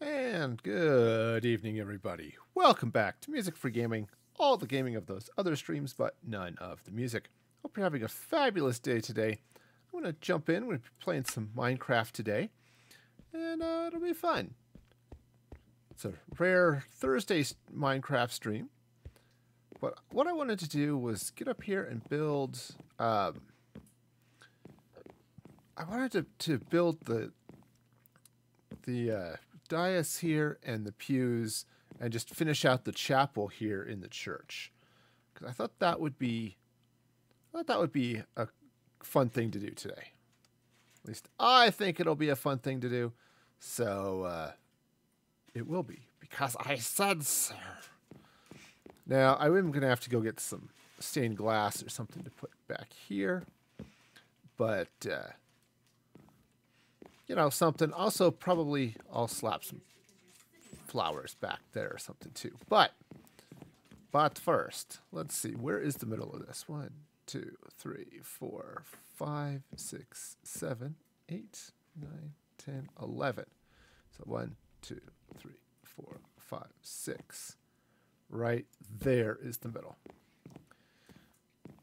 And good evening, everybody. Welcome back to Music Free Gaming, all the gaming of those other streams, but none of the music. Hope you're having a fabulous day today. I'm going to jump in. We're going to be playing some Minecraft today, and it'll be fun. It's a rare Thursday Minecraft stream, but what I wanted to do was get up here and build... I wanted to build the dais here and the pews and just finish out the chapel here in the church, because I thought that would be a fun thing to do today. At least I think it'll be a fun thing to do. So it will be, because I said so. Now I'm going to have to go get some stained glass or something to put back here, but you know, something. Also, probably I'll slap some flowers back there or something too. But first, let's see. Where is the middle of this? 1, 2, 3, 4, 5, 6, 7, 8, 9, 10, 11. So 1, 2, 3, 4, 5, 6. Right there is the middle.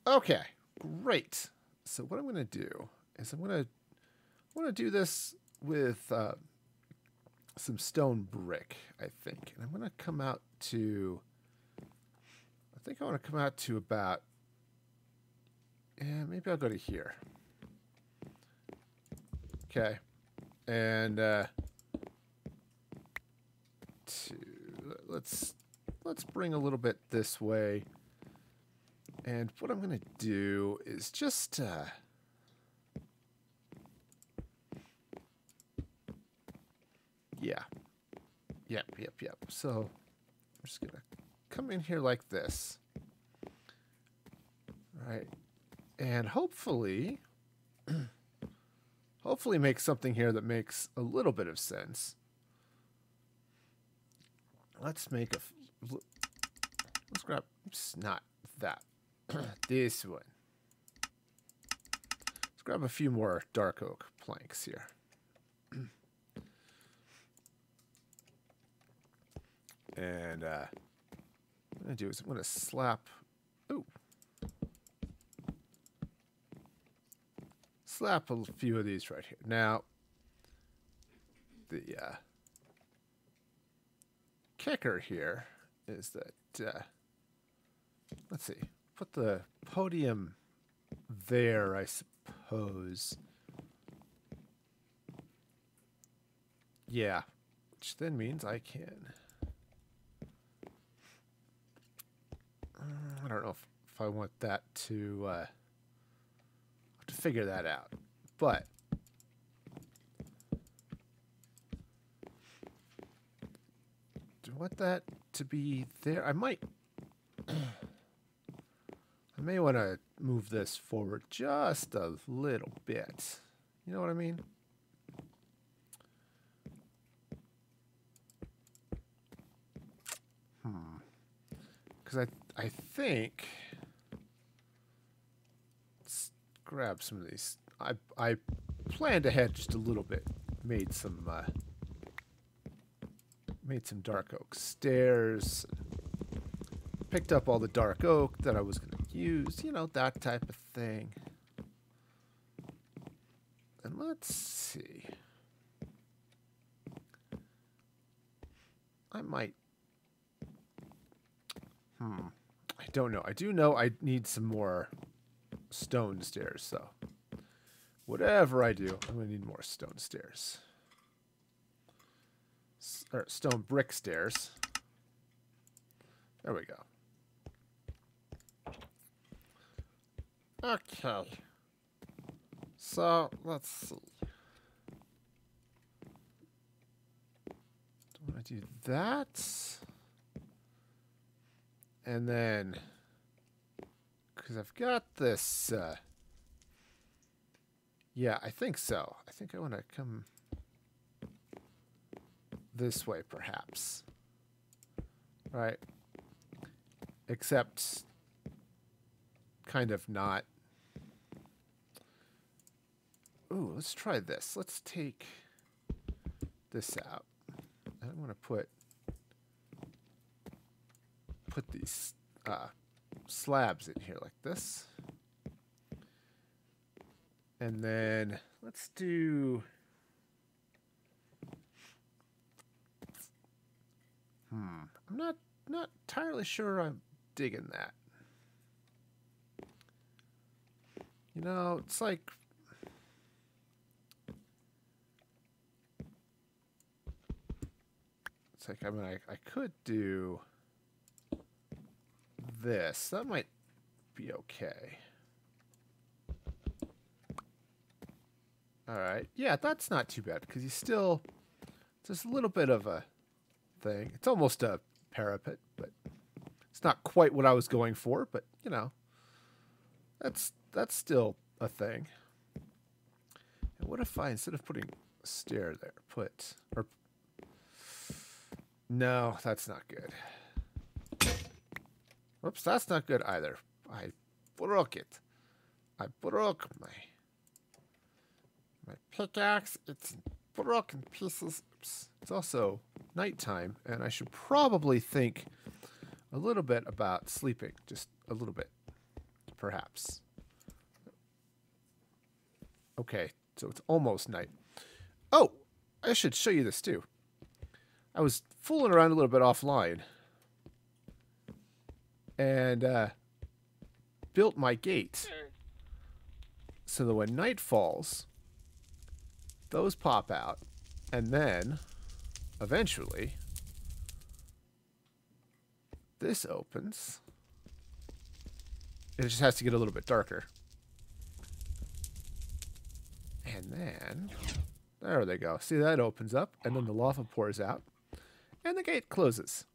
Okay, great. So what I'm going to do is I want to do this with some stone brick, I think. And I'm going to come out to, about, yeah, maybe I'll go to here. Okay. And let's bring a little bit this way. And what I'm going to do is just, Yep. So I'm just going to come in here like this. All right. And hopefully, make something here that makes a little bit of sense. Let's make a, let's grab, oops, not that, this one. Let's grab a few more dark oak planks here. And what I'm going to do is I'm going to slap, slap a few of these right here. Now, the kicker here is that, let's see, put the podium there, I suppose. Yeah, which then means I can... I don't know if I want that to have to figure that out, but do I want that to be there? I might, I may want to move this forward just a little bit. You know what I mean? Because I think, let's grab some of these. I planned ahead just a little bit, made some dark oak stairs, picked up all the dark oak that I was going to use, you know, that type of thing. And let's see, I might. I don't know. I do know I need some more stone stairs, so whatever I do, I'm going to need more stone stairs. Or stone brick stairs. There we go. Okay. So, let's see. Do I want to do that? And then, because I've got this, yeah, I think so. I think I want to come this way, perhaps. Right? Except, kind of not. Ooh, let's try this. Let's take this out. I don't want to put these slabs in here like this. And then let's do, I'm not entirely sure I'm digging that. You know, it's like, I mean, I could do this. That might be okay. All right. Yeah, that's not too bad because you still, just a little bit of a thing. It's almost a parapet, but it's not quite what I was going for, but you know, that's still a thing. And what if I, instead of putting a stair there, put, or no, that's not good. Whoops, that's not good either. I broke it. I broke my pickaxe. It's in broken pieces. Oops. It's also nighttime, and I should probably think a little bit about sleeping. Just a little bit, perhaps. Okay, so it's almost night. Oh, I should show you this too. I was fooling around a little bit offline and built my gate so that when night falls, those pop out, and then eventually this opens. It just has to get a little bit darker. And then, there they go. See, that opens up, and then the lava pours out. And the gate closes.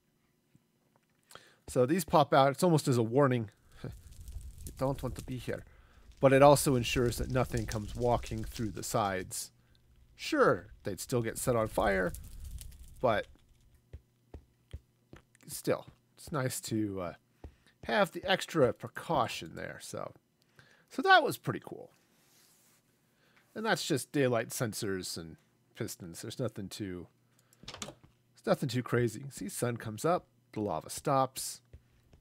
So these pop out. It's almost as a warning. You don't want to be here. But it also ensures that nothing comes walking through the sides. Sure, they'd still get set on fire. But still, it's nice to have the extra precaution there. So that was pretty cool. And that's just daylight sensors and pistons. There's nothing too... It's nothing too crazy. See, sun comes up, the lava stops,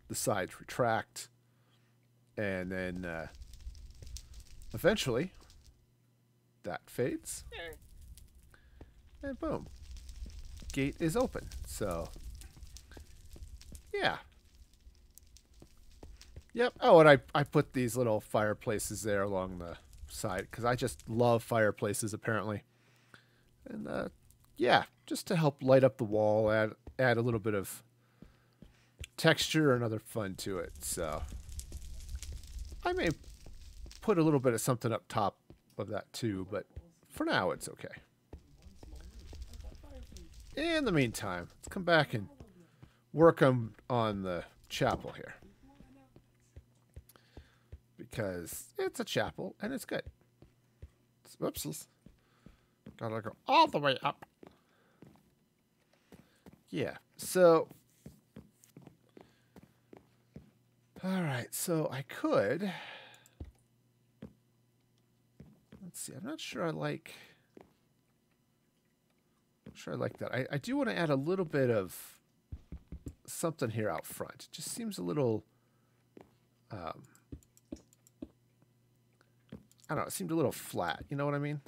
the sides retract, and then eventually that fades, and boom, gate is open. So, yeah. Yep. Oh, and I put these little fireplaces there along the side because I just love fireplaces apparently, and yeah, just to help light up the wall, add a little bit of texture and other fun to it. So I may put a little bit of something up top of that too, but for now it's okay. In the meantime, let's come back and work on the chapel here. Because it's a chapel and it's good. Whoopsies. Gotta go all the way up. Yeah, so, all right, so I could, let's see, I'm not sure I like, I'm sure I like that. I do want to add a little bit of something here out front. It just seems a little, I don't know, it seemed a little flat, you know what I mean?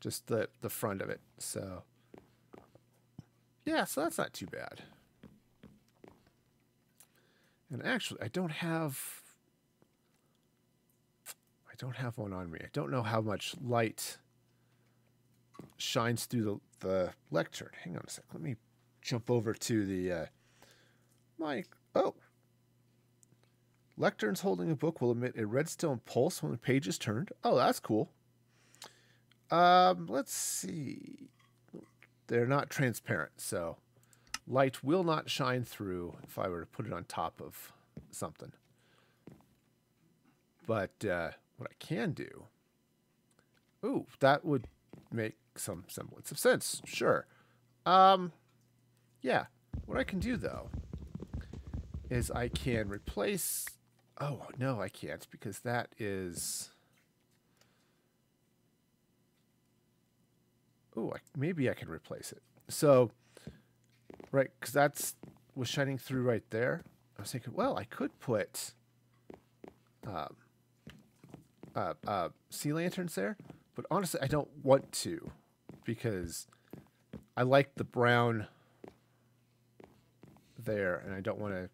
Just the front of it, so. Yeah, so that's not too bad. And actually, I don't have one on me. I don't know how much light shines through the lectern. Hang on a sec. Let me jump over to the Lecterns holding a book will emit a redstone pulse when the page is turned. Oh, that's cool. Let's see. They're not transparent, so light will not shine through if I were to put it on top of something. But what I can do... Ooh, that would make some semblance of sense, sure. Yeah, what I can do, though, is I can replace... Oh, no, I can't, because that is... Oh, maybe I could replace it. So, right, because that's was shining through right there. I was thinking, well, I could put sea lanterns there, but honestly, I don't want to because I like the brown there, and I don't want to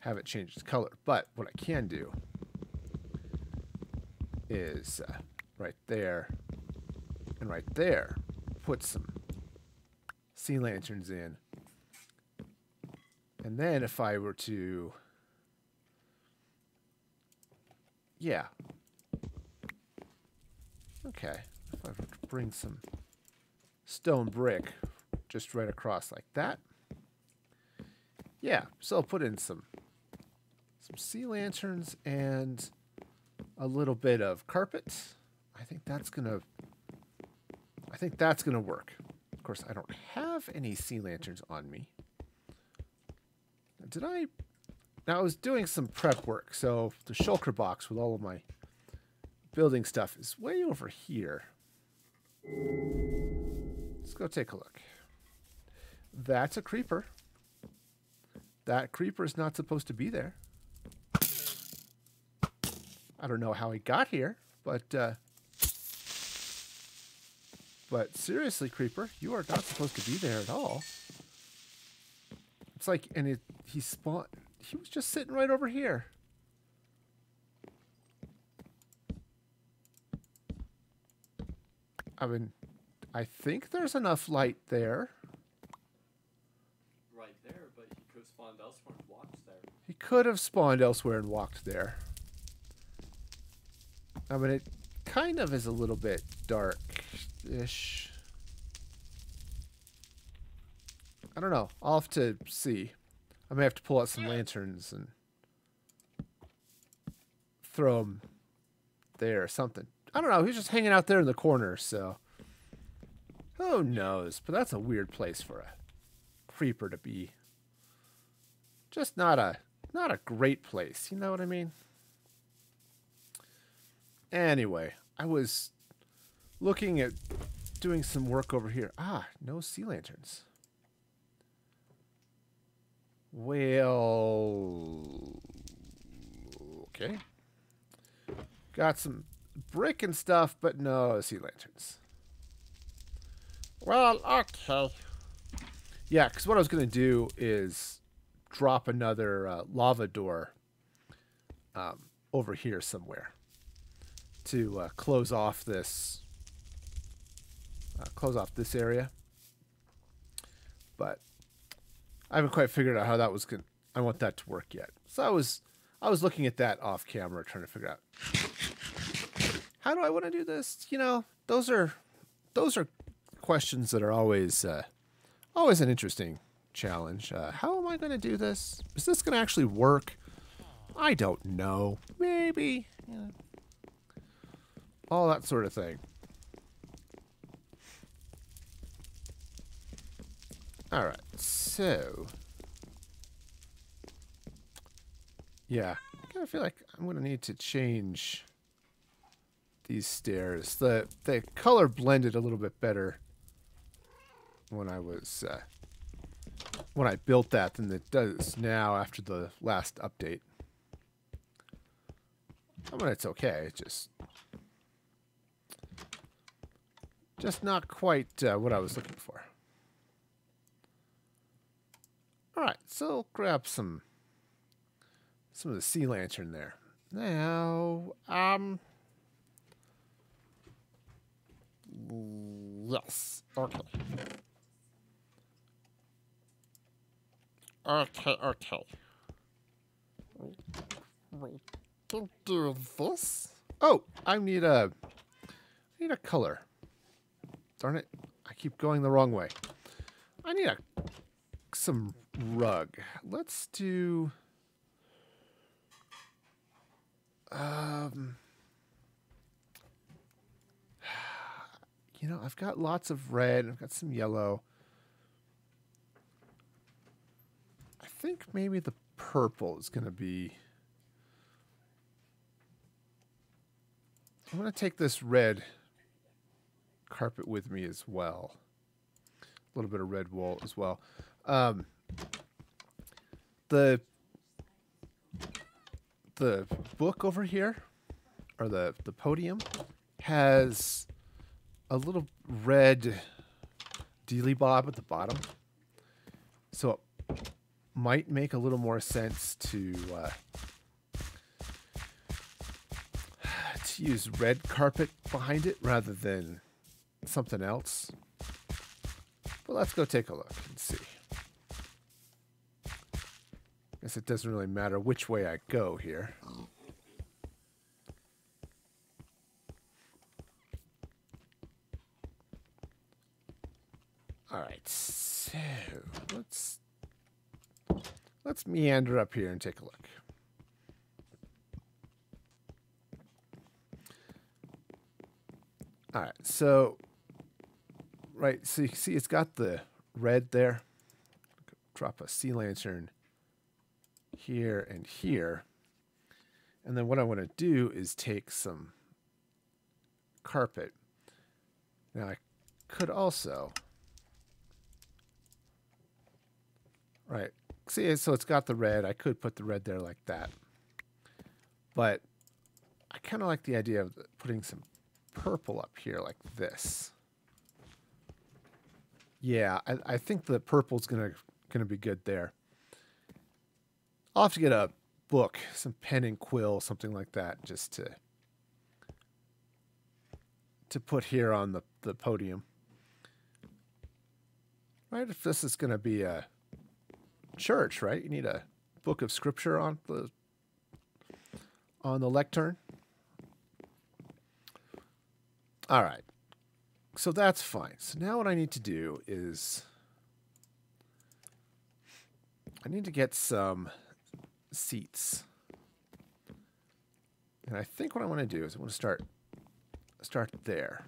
have it change its color. But what I can do is right there and right there, put some sea lanterns in. And then if I were to, yeah, okay, if I were to bring some stone brick just right across like that, yeah, so I'll put in some sea lanterns and a little bit of carpet. I think that's gonna work. Of course, I don't have any sea lanterns on me. Did I? Now I was doing some prep work, so the shulker box with all of my building stuff is way over here. Let's go take a look. That's a creeper. That creeper is not supposed to be there. I don't know how he got here, but seriously, creeper, you are not supposed to be there at all. It's like, and he spawned. He was just sitting right over here. I mean, I think there's enough light there. Right there, but he could have spawned elsewhere and walked there. He could have spawned elsewhere and walked there. I mean, it kind of is a little bit dark-ish. I don't know. I'll have to see. I may have to pull out some lanterns and throw them there or something. I don't know. He's just hanging out there in the corner, so who knows? But that's a weird place for a creeper to be. Just not a great place. You know what I mean? Anyway, I was looking at doing some work over here. Ah, no sea lanterns. Well, okay. Got some brick and stuff, but no sea lanterns. Well, okay. Yeah, because what I was going to do is drop another lava door over here somewhere to close off this area, but I haven't quite figured out how that was gonna. I want that to work yet. So I was looking at that off camera, trying to figure out how do I want to do this. You know, those are questions that are always an interesting challenge. How am I going to do this? Is this going to actually work? I don't know. Maybe. Yeah. All that sort of thing. All right, so yeah, I kind of feel like I'm gonna need to change these stairs. The color blended a little bit better when I was when I built that than it does now after the last update. I mean, it's okay. It's just not quite what I was looking for. All right, so I'll grab some of the sea lantern there. Now, yes, okay. Okay. We can do this. Oh, I need a color. Darn it, I keep going the wrong way. I need some rug. Let's do you know, I've got lots of red, I've got some yellow. I think maybe the purple is gonna be. I'm gonna take this red carpet with me as well. A little bit of red wool as well. The book over here, or the podium, has a little red dealy bob at the bottom. So it might make a little more sense to use red carpet behind it rather than something else. But let's go take a look and see. Guess it doesn't really matter which way I go here. All right, so let's meander up here and take a look. All right, so so you can see it's got the red there. Drop a sea lantern here and here, and then what I want to do is take some carpet. Now I could also. Right. See, so it's got the red. I could put the red there like that. But I kind of like the idea of putting some purple up here like this. Yeah, I think the purple's gonna be good there. I'll have to get a book, some pen and quill, something like that, just to put here on the podium. Right, if this is gonna be a church, right? You need a book of scripture on the lectern. All right, so that's fine. So now what I need to do is I need to get some seats, and I think what I want to do is I want to start there,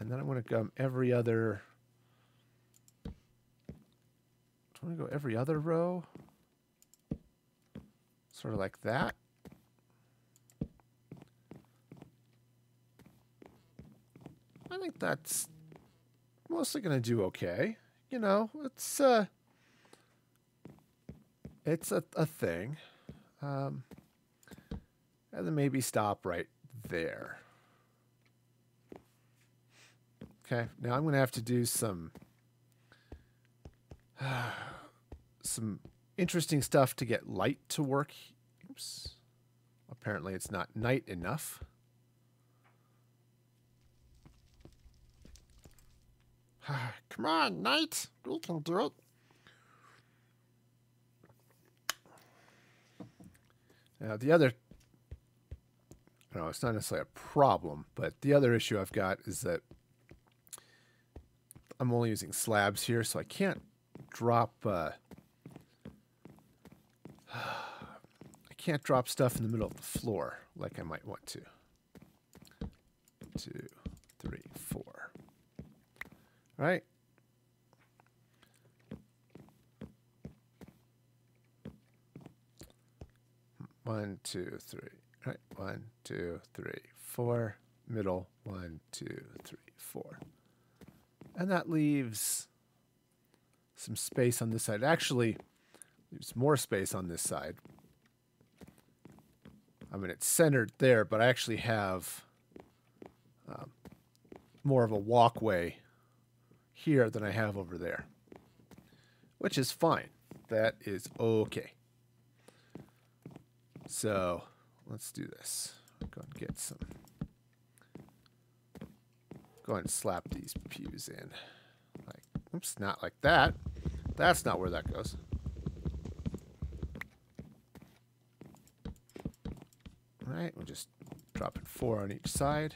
and then I want to come every other. I want to go every other row, sort of like that. I think that's mostly going to do okay. You know, it's a thing, and then maybe stop right there. Okay, now I'm going to have to do some interesting stuff to get light to work. Oops. Apparently it's not night enough. Come on, night. We can do it. Now the other, no, it's not necessarily a problem, but the other issue I've got is that I'm only using slabs here, so I can't drop I can't drop stuff in the middle of the floor like I might want to. 2, 3, 4. All right. One, two, three. All right. 1, 2, 3, 4. Middle. 1, 2, 3, 4. And that leaves some space on this side. Actually, there's more space on this side. I mean, it's centered there, but I actually have more of a walkway here than I have over there, which is fine. That is okay. So let's do this. Go and get some. Go ahead and slap these pews in. Like, oops, not like that. That's not where that goes. All right, we'll just drop it 4 on each side.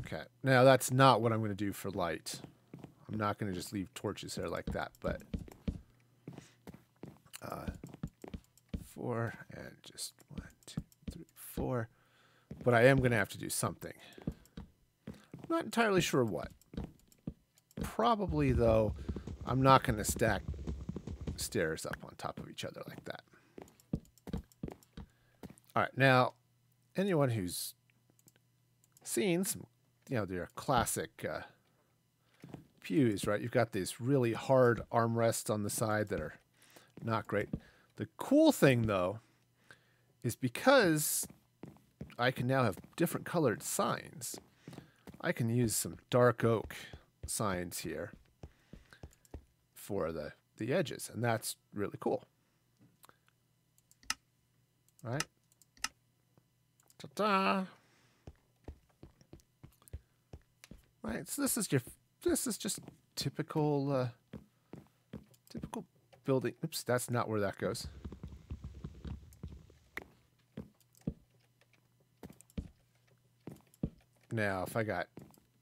Okay, now that's not what I'm going to do for light. I'm not going to just leave torches there like that, but 4 and just 1, 2, 3, 4. But I am going to have to do something. Not entirely sure what. Probably, though, I'm not going to stack stairs up on top of each other like that. All right, now anyone who's seen some, you know, their classic pews, right? You've got these really hard armrests on the side that are not great. The cool thing, though, is because I can now have different colored signs, I can use some dark oak signs here for the edges, and that's really cool. Right? Ta-da! Right, so this is your, this is just typical, typical building. Oops, that's not where that goes. Now, if I got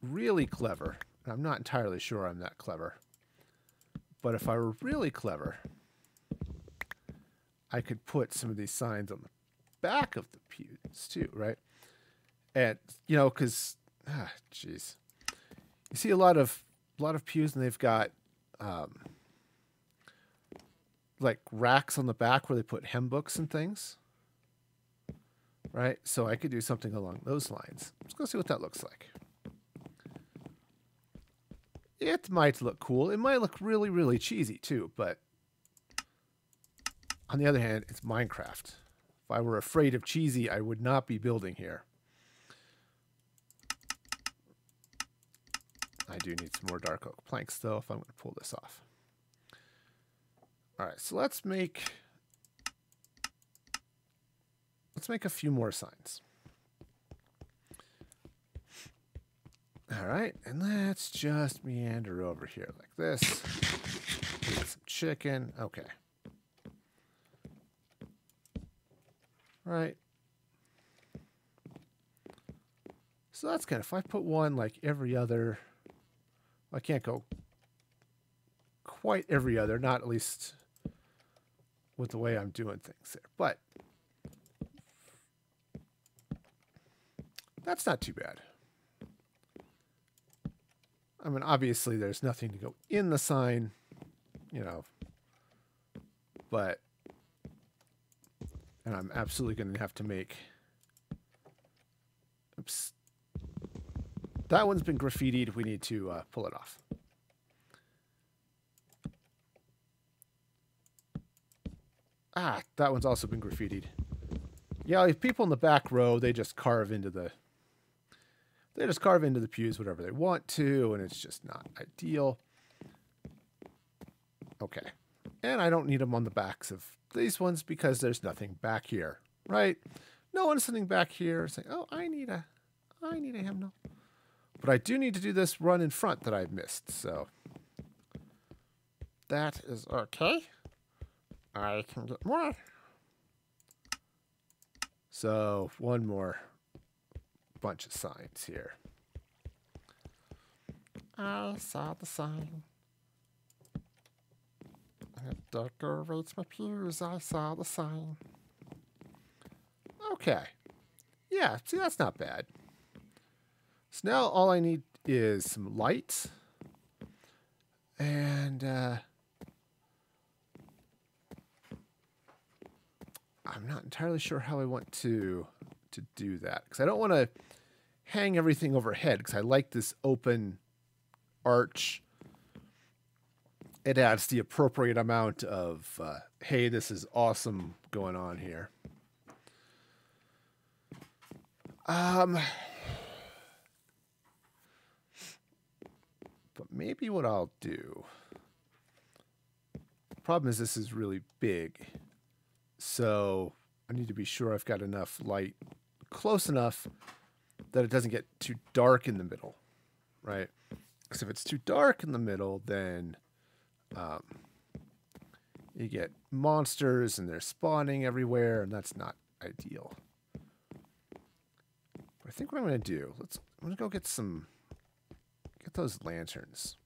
really clever, and I'm not entirely sure I'm that clever, but if I were really clever, I could put some of these signs on the back of the pews too, right? And, you know, because, jeez, you see a lot of pews, and they've got like racks on the back where they put hymn books and things, right? So I could do something along those lines. Let's go see what that looks like. It might look cool. It might look really, really cheesy too, but on the other hand, it's Minecraft. If I were afraid of cheesy, I would not be building here. I do need some more dark oak planks, though, if I'm going to pull this off. All right, so let's make a few more signs. All right, and let's just meander over here like this. Get some chicken. Okay. Right. So that's good. If I put one like every other, I can't go quite every other, not at least with the way I'm doing things there. But that's not too bad. I mean, obviously there's nothing to go in the sign, you know, but, and I'm absolutely going to have to make, oops, that one's been graffitied. We need to pull it off. Ah, that one's also been graffitied. Yeah, like people in the back row, they just carve into the, they just carve into the pews whatever they want to, and it's just not ideal. Okay. And I don't need them on the backs of these ones because there's nothing back here, right? No one's sitting back here saying, oh, I need a hymnal. But I do need to do this run in front that I've missed, so that is okay. I can get more. So one more bunch of signs here. I saw the sign. It decorates my pews. I saw the sign. Okay. Yeah, see, that's not bad. So now all I need is some lights. And I'm not entirely sure how I want to do that, because I don't want to hang everything overhead, because I like this open arch. It adds the appropriate amount of, hey, this is awesome going on here. But maybe what I'll do, the problem is this is really big, so I need to be sure I've got enough light close enough that it doesn't get too dark in the middle, right? Because if it's too dark in the middle, then you get monsters and they're spawning everywhere, and that's not ideal. But I think what I'm going to do, I'm going to go get those lanterns,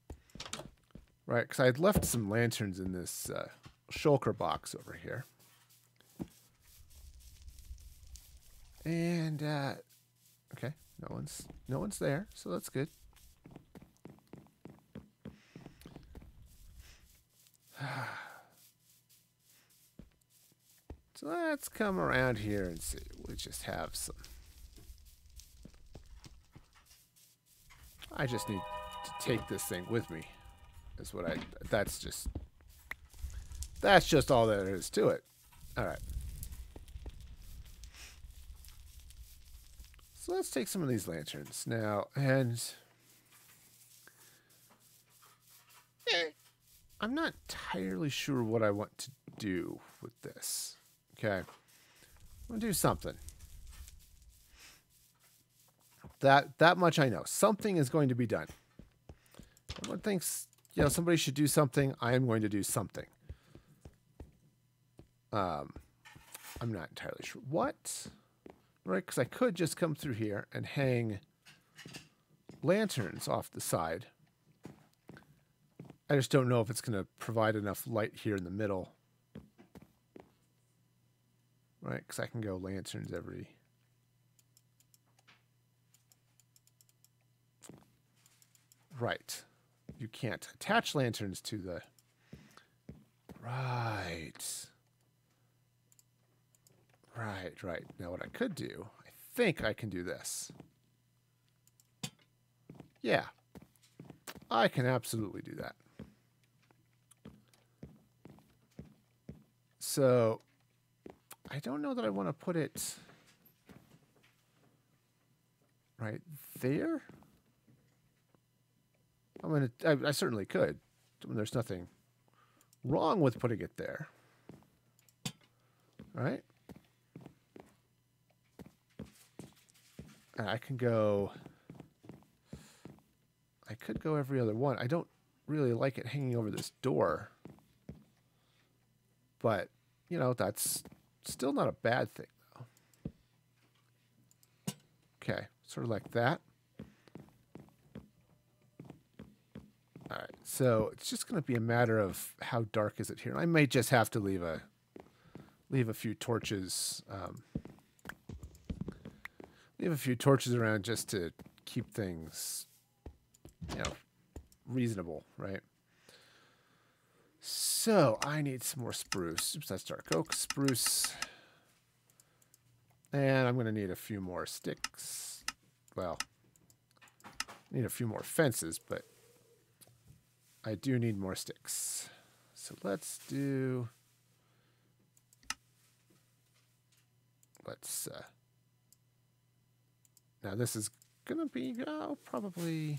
right? Because I had left some lanterns in this shulker box over here. And okay, no one's there, so that's good. So let's come around here and see. We'll just have some I just need to take this thing with me. Is what I. That's just all there is to it. All right. So let's take some of these lanterns now, and I'm not entirely sure what I want to do with this. Okay, I'm gonna do something. That much I know. Something is going to be done. Everyone thinks, you know, somebody should do something. I am going to do something. I'm not entirely sure what. Right, because I could just come through here and hang lanterns off the side. I just don't know if it's going to provide enough light here in the middle. Right, because I can go lanterns every... Right. You can't attach lanterns to the... Right. Right, right. Now what I could do, I think I can do this. Yeah. I can absolutely do that. So, I don't know that I want to put it right there. I mean, I certainly could. I mean, there's nothing wrong with putting it there. All right. And I can go... I could go every other one. I don't really like it hanging over this door. But, you know, that's still not a bad thing, though. Okay, sort of like that. All right, so it's just going to be a matter of how dark is it here. I may just have to leave a few torches... We have a few torches around just to keep things, you know, reasonable, right? So I need some more spruce. Oops, that's dark oak, spruce. And I'm going to need a few more sticks. Well, I need a few more fences, but I do need more sticks. So let's do... Let's... Now this is going to be, oh, probably,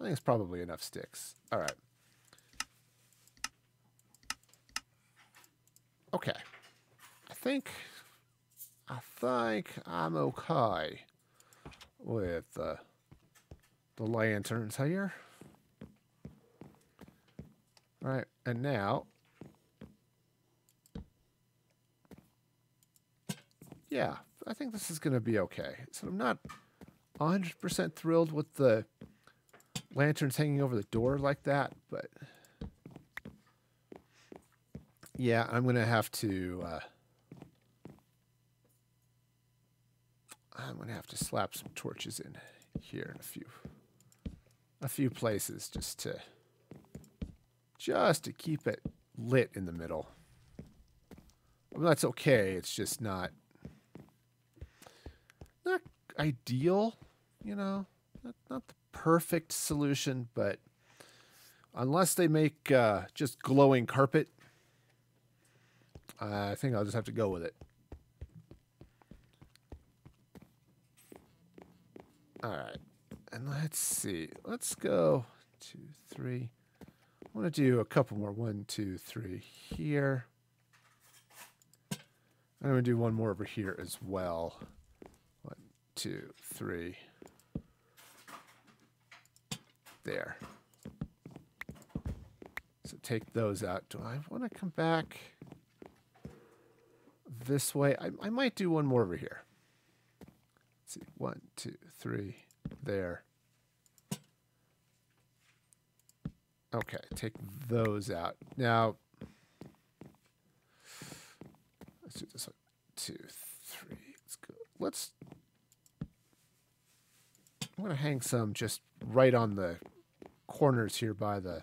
I think it's probably enough sticks. All right. Okay. I think I'm okay with the lanterns here. All right, and now, yeah. I think this is going to be okay. So I'm not 100% thrilled with the lanterns hanging over the door like that, but yeah, I'm going to have to slap some torches in here in a few places just to keep it lit in the middle. I mean, that's okay. It's just not ideal, you know, not the perfect solution, but unless they make just glowing carpet, I think I'll just have to go with it. All right, and let's see. Let's go 2, 3. I want to do a couple more. 1, 2, 3 here. I'm going to do one more over here as well. 2, 3. There. So take those out. Do I want to come back this way? I might do one more over here. Let's see. 1, 2, 3. There. Okay. Take those out. Now, let's do this one. 2, 3. Let's go. I'm going to hang some just right on the corners here by the...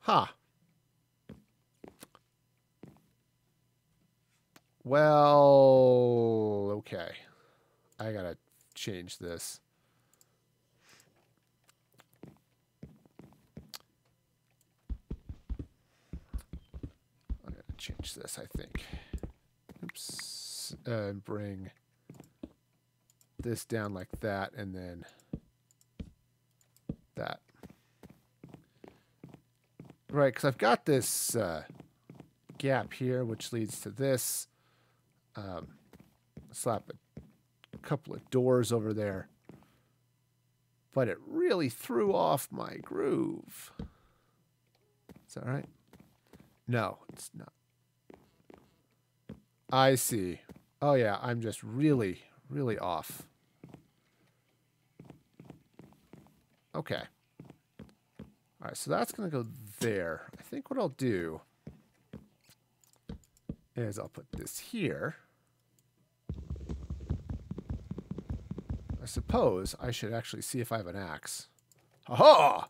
Ha! Huh. Well, okay. I got to change this. I'm going to change this, I think. Oops. Bring this down like that, and then that. Right, because I've got this gap here, which leads to this. Slap a couple of doors over there. But it really threw off my groove. Is that right? No, it's not. I see. Oh, yeah, I'm just really, really off. Okay. All right, so that's going to go there. I think what I'll do is I'll put this here. I suppose I should actually see if I have an axe. Aha!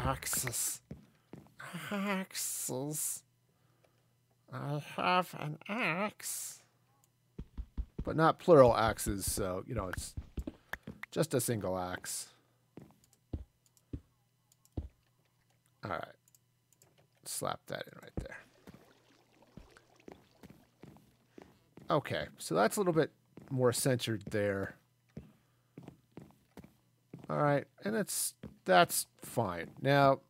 Axes. Axes. I have an axe. But not plural axes, so, you know, it's just a single axe. All right. Slap that in right there. Okay, so that's a little bit more centered there. All right, and that's fine. Now,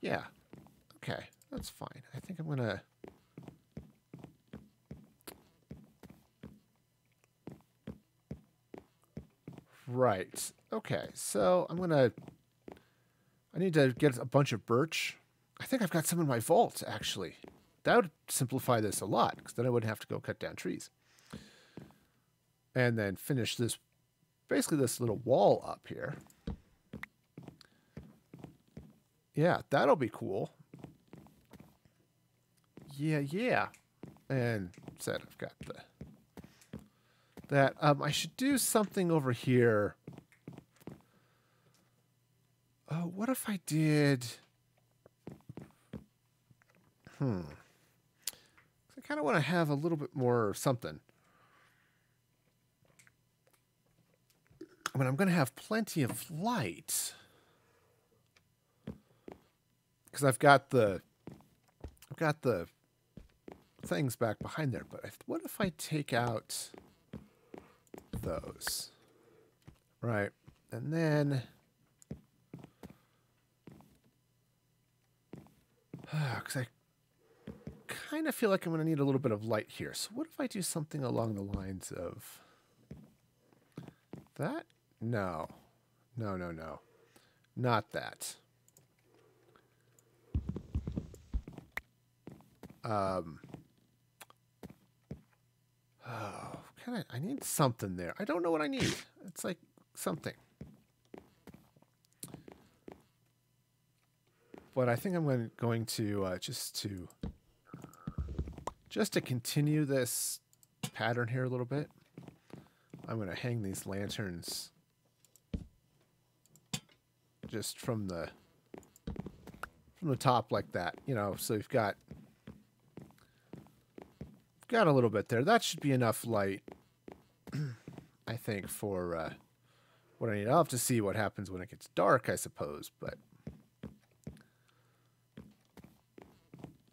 yeah, okay, that's fine. I think I'm gonna right. Okay, so I'm gonna. I need to get a bunch of birch. I think I've got some in my vault, actually. That would simplify this a lot, because then I wouldn't have to go cut down trees. And then finish this, basically this little wall up here. Yeah, that'll be cool. Yeah, yeah. And said I've got that. I should do something over here. Oh, what if I did... I kind of want to have a little bit more something. I mean, I'm going to have plenty of light. Because I've got the things back behind there. But what if I take out those? Right. And then... Because I kind of feel like I'm going to need a little bit of light here. So what if I do something along the lines of that? No. No, no, no. Not that. Oh, I need something there. I don't know what I need. It's like something. But I think I'm going to just to continue this pattern here a little bit, I'm going to hang these lanterns just from the top like that, you know, so you've got a little bit there. That should be enough light, I think, for what I need. I'll have to see what happens when it gets dark, I suppose, but...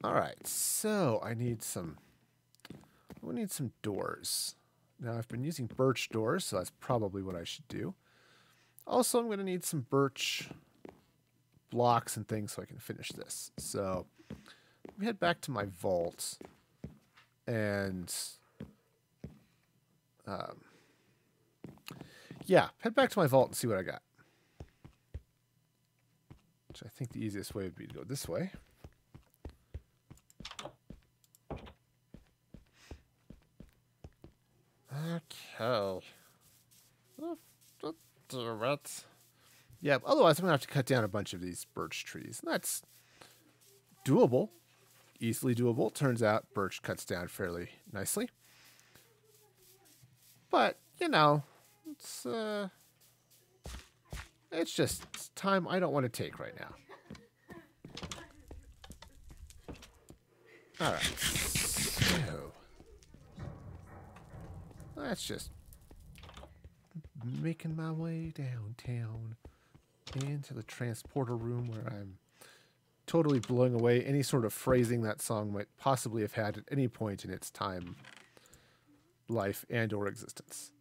All right, so we need some doors. Now I've been using birch doors, so that's probably what I should do. Also, I'm going to need some birch blocks and things so I can finish this. So let me head back to my vault and yeah, head back to my vault and see what I got. Which I think the easiest way would be to go this way. Okay. Let's do it. Yeah, otherwise I'm going to have to cut down a bunch of these birch trees. And that's doable. Easily doable. Turns out birch cuts down fairly nicely. But, you know, it's just time I don't want to take right now. All right. So... That's just making my way downtown into the transporter room where I'm totally blowing away any sort of phrasing that song might possibly have had at any point in its time, life, and or existence.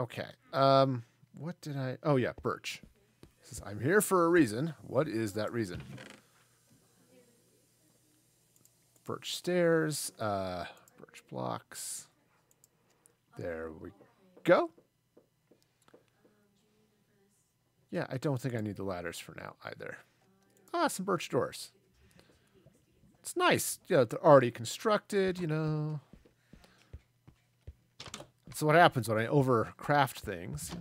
Okay. What did I... Oh, yeah, Birch. It says, I'm here for a reason. What is that reason? Birch stairs, birch blocks. There we go. Yeah, I don't think I need the ladders for now either. Ah, some birch doors. It's nice. You know, they're already constructed, you know. So what happens when I overcraft things?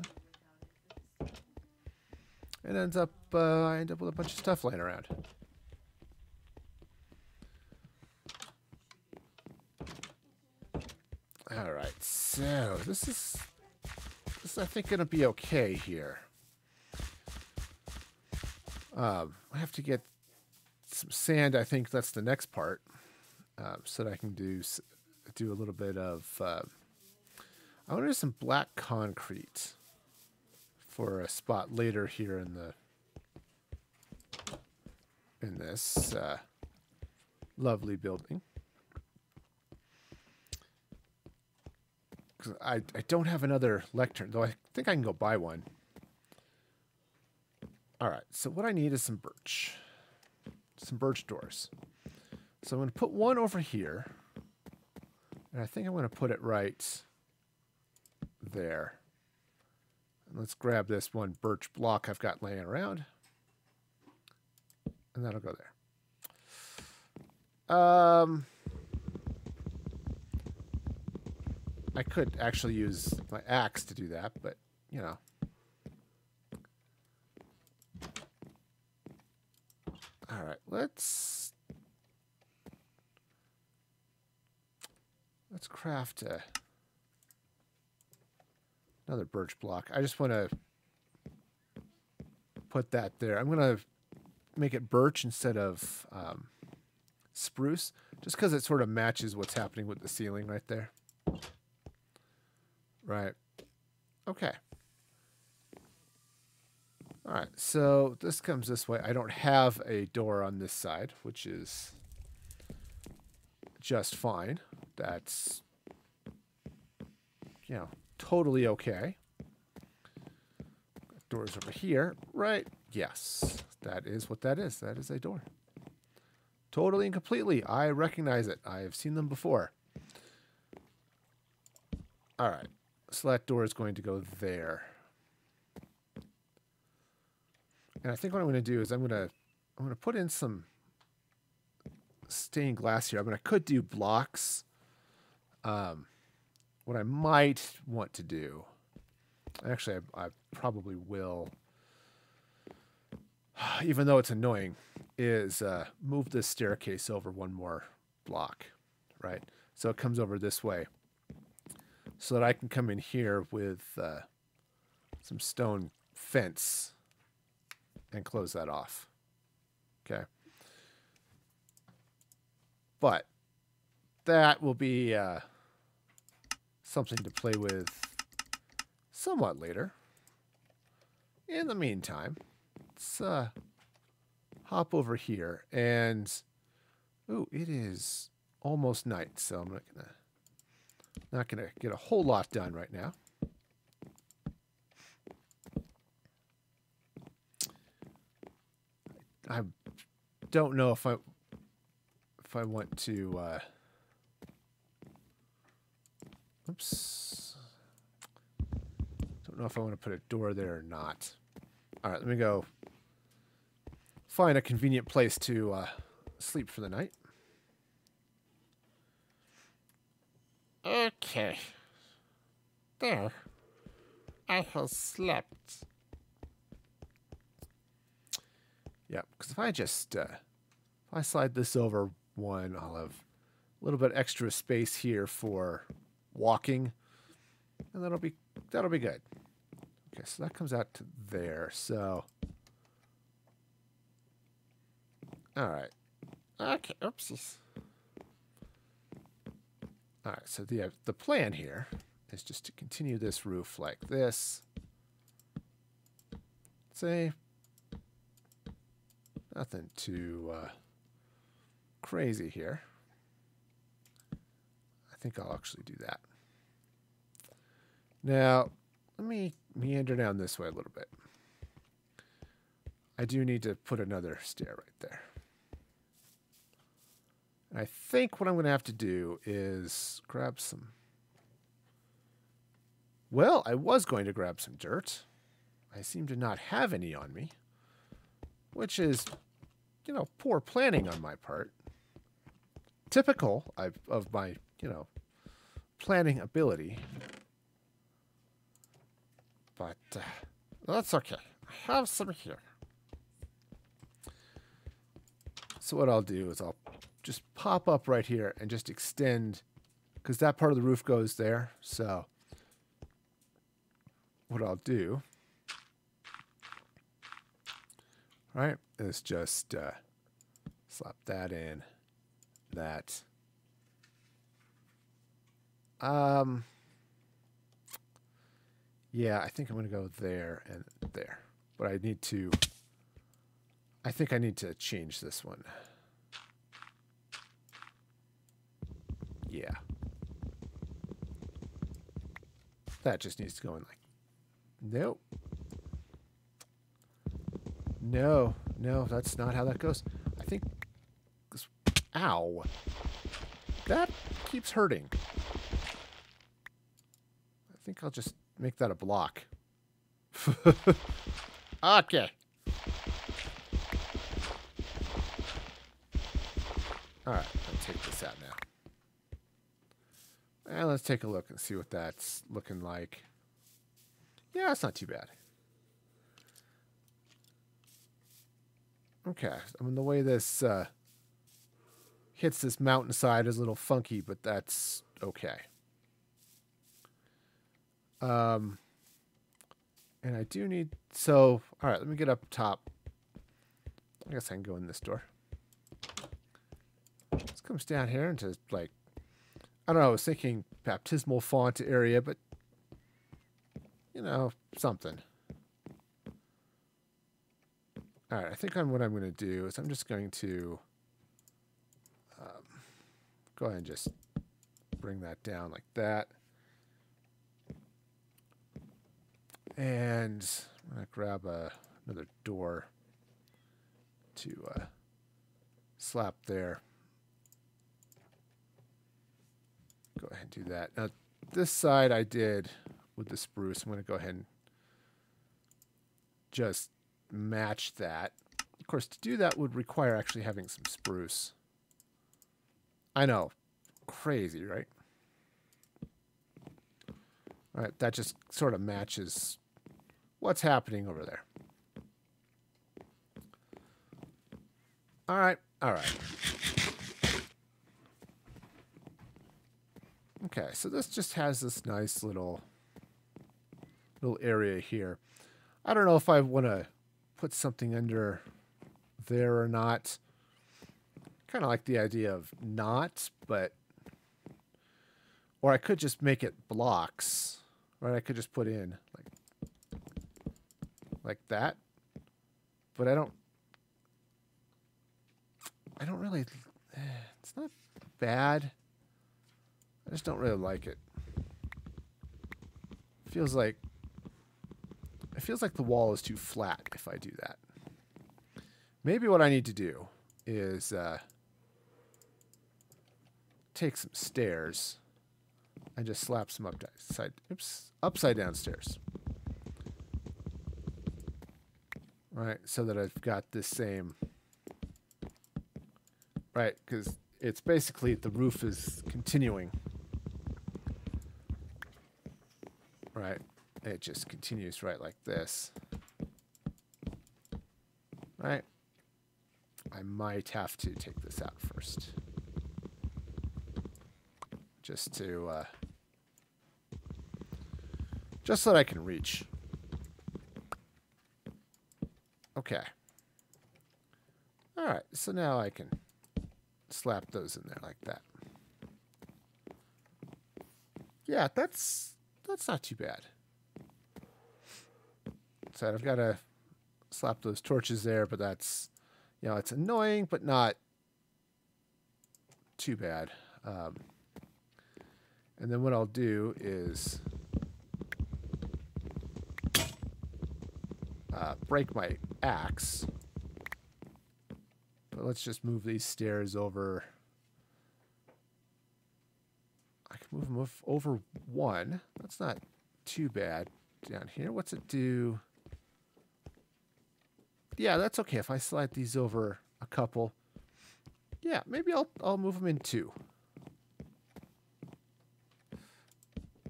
It ends up, I end up with a bunch of stuff laying around. All right, so this is I think gonna be okay here. I have to get some sand. I think that's the next part, so that I can do a little bit of. I want to do some black concrete for a spot later here in the this lovely building. Cause I don't have another lectern, though I think I can go buy one. All right, so what I need is some birch doors. So I'm going to put one over here, and I think I'm going to put it right there. And let's grab this one birch block I've got laying around, and that'll go there. I could actually use my axe to do that, but, you know. All right, let's craft another birch block. I just want to put that there. I'm going to make it birch instead of spruce, just because it sort of matches what's happening with the ceiling right there. Right. Okay. All right. So this comes this way. I don't have a door on this side, which is just fine. That's, you know, totally okay. Door's over here, right? Yes. That is what that is. That is a door. Totally and completely. I recognize it. I have seen them before. All right. So that door is going to go there. And I think what I'm going to do is I'm going to put in some stained glass here. I mean, I could do blocks. What I might want to do, actually, I probably will, even though it's annoying, is move this staircase over one more block, right? So it comes over this way, so that I can come in here with some stone fence and close that off. Okay. But that will be something to play with somewhat later. In the meantime, let's hop over here and... Ooh, it is almost night, so I'm not going to get a whole lot done right now. I don't know if I want to. Oops. Don't know if I want to put a door there or not. All right, let me go find a convenient place to sleep for the night. Okay. There. I have slept. Yep, because if I just if I slide this over one, I'll have a little bit extra space here for walking. And that'll be good. Okay, so that comes out to there. So all right. Okay, oopsies. All right, so the plan here is just to continue this roof like this. Say nothing too crazy here. I think I'll actually do that. Now, let me meander down this way a little bit. I do need to put another stair right there. I think what I'm going to have to do is grab some... Well, I was going to grab some dirt. I seem to not have any on me, which is, you know, poor planning on my part. Typical of my, you know, planning ability. But that's okay. I have some here. So what I'll do is I'll just pop up right here and just extend, because that part of the roof goes there. So what I'll do, right, is just slap that in, that. Yeah, I think I'm going to go there and there, but I think I need to change this one. Yeah. That just needs to go in like... Nope. No, no, that's not how that goes. I think... Ow. That keeps hurting. I think I'll just make that a block. Okay. All right, I'll take this out now. And let's take a look and see what that's looking like. Yeah, it's not too bad. Okay, I mean, the way this hits this mountainside is a little funky, but that's okay. And I do need... So, all right, let me get up top. I guess I can go in this door. This comes down here into, like... I don't know, I was thinking baptismal font area, but, you know, something. All right, I think what I'm going to do is I'm just going to go ahead and just bring that down like that. And I'm going to grab another door to slap there. Go ahead and do that. Now, this side I did with the spruce. I'm going to go ahead and just match that. Of course, to do that would require actually having some spruce. I know. Crazy, right? All right, that just sort of matches what's happening over there. All right, all right. Okay, so this just has this nice little area here. I don't know if I want to put something under there or not. Kind of like the idea of not, but... Or I could just make it blocks, right? I could just put in like that. But I don't really... It's not bad. I just don't really like it. It feels like the wall is too flat if I do that. Maybe what I need to do is take some stairs and just slap some upside down stairs. Right, so that I've got this same... Right, because it's basically the roof is continuing. Right, it just continues right like this. Right, I might have to take this out first, just to just so that I can reach. Okay. All right, so now I can slap those in there like that. yeah, that's not too bad. So I've got to slap those torches there, but that's, you know, it's annoying, but not too bad. And then what I'll do is break my axe. But let's just move these stairs over. I can move them over one. That's not too bad. Down here, what's it do? Yeah, that's okay if I slide these over a couple. Yeah, maybe I'll move them in two.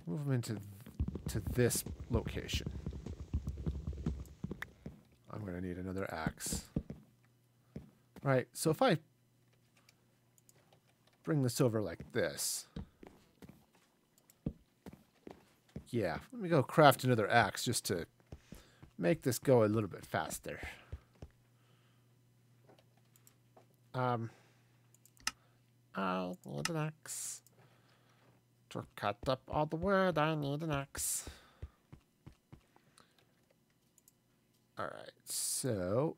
Move them to this location. I'm gonna need another axe. All right, so if I bring this over like this. Yeah, let me go craft another axe just to make this go a little bit faster. I need an axe. To cut up all the wood, I need an axe. Alright, so...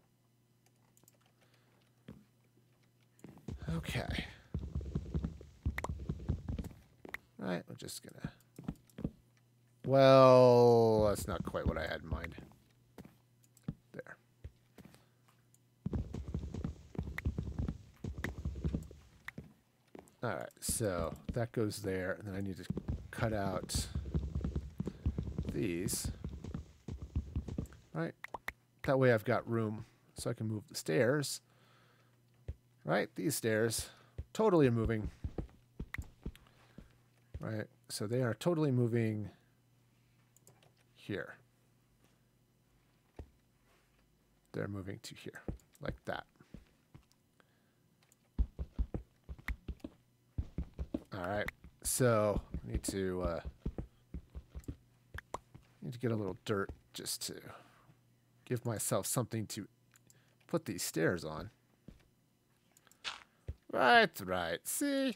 okay. Alright, we're just gonna... well, that's not quite what I had in mind. There. All right, so that goes there, and then I need to cut out these. All right? That way I've got room so I can move the stairs. All right? These stairs totally are moving. All right? So they are totally moving here. They're moving to here, like that. All right, so I need to get a little dirt just to give myself something to put these stairs on. Right, see?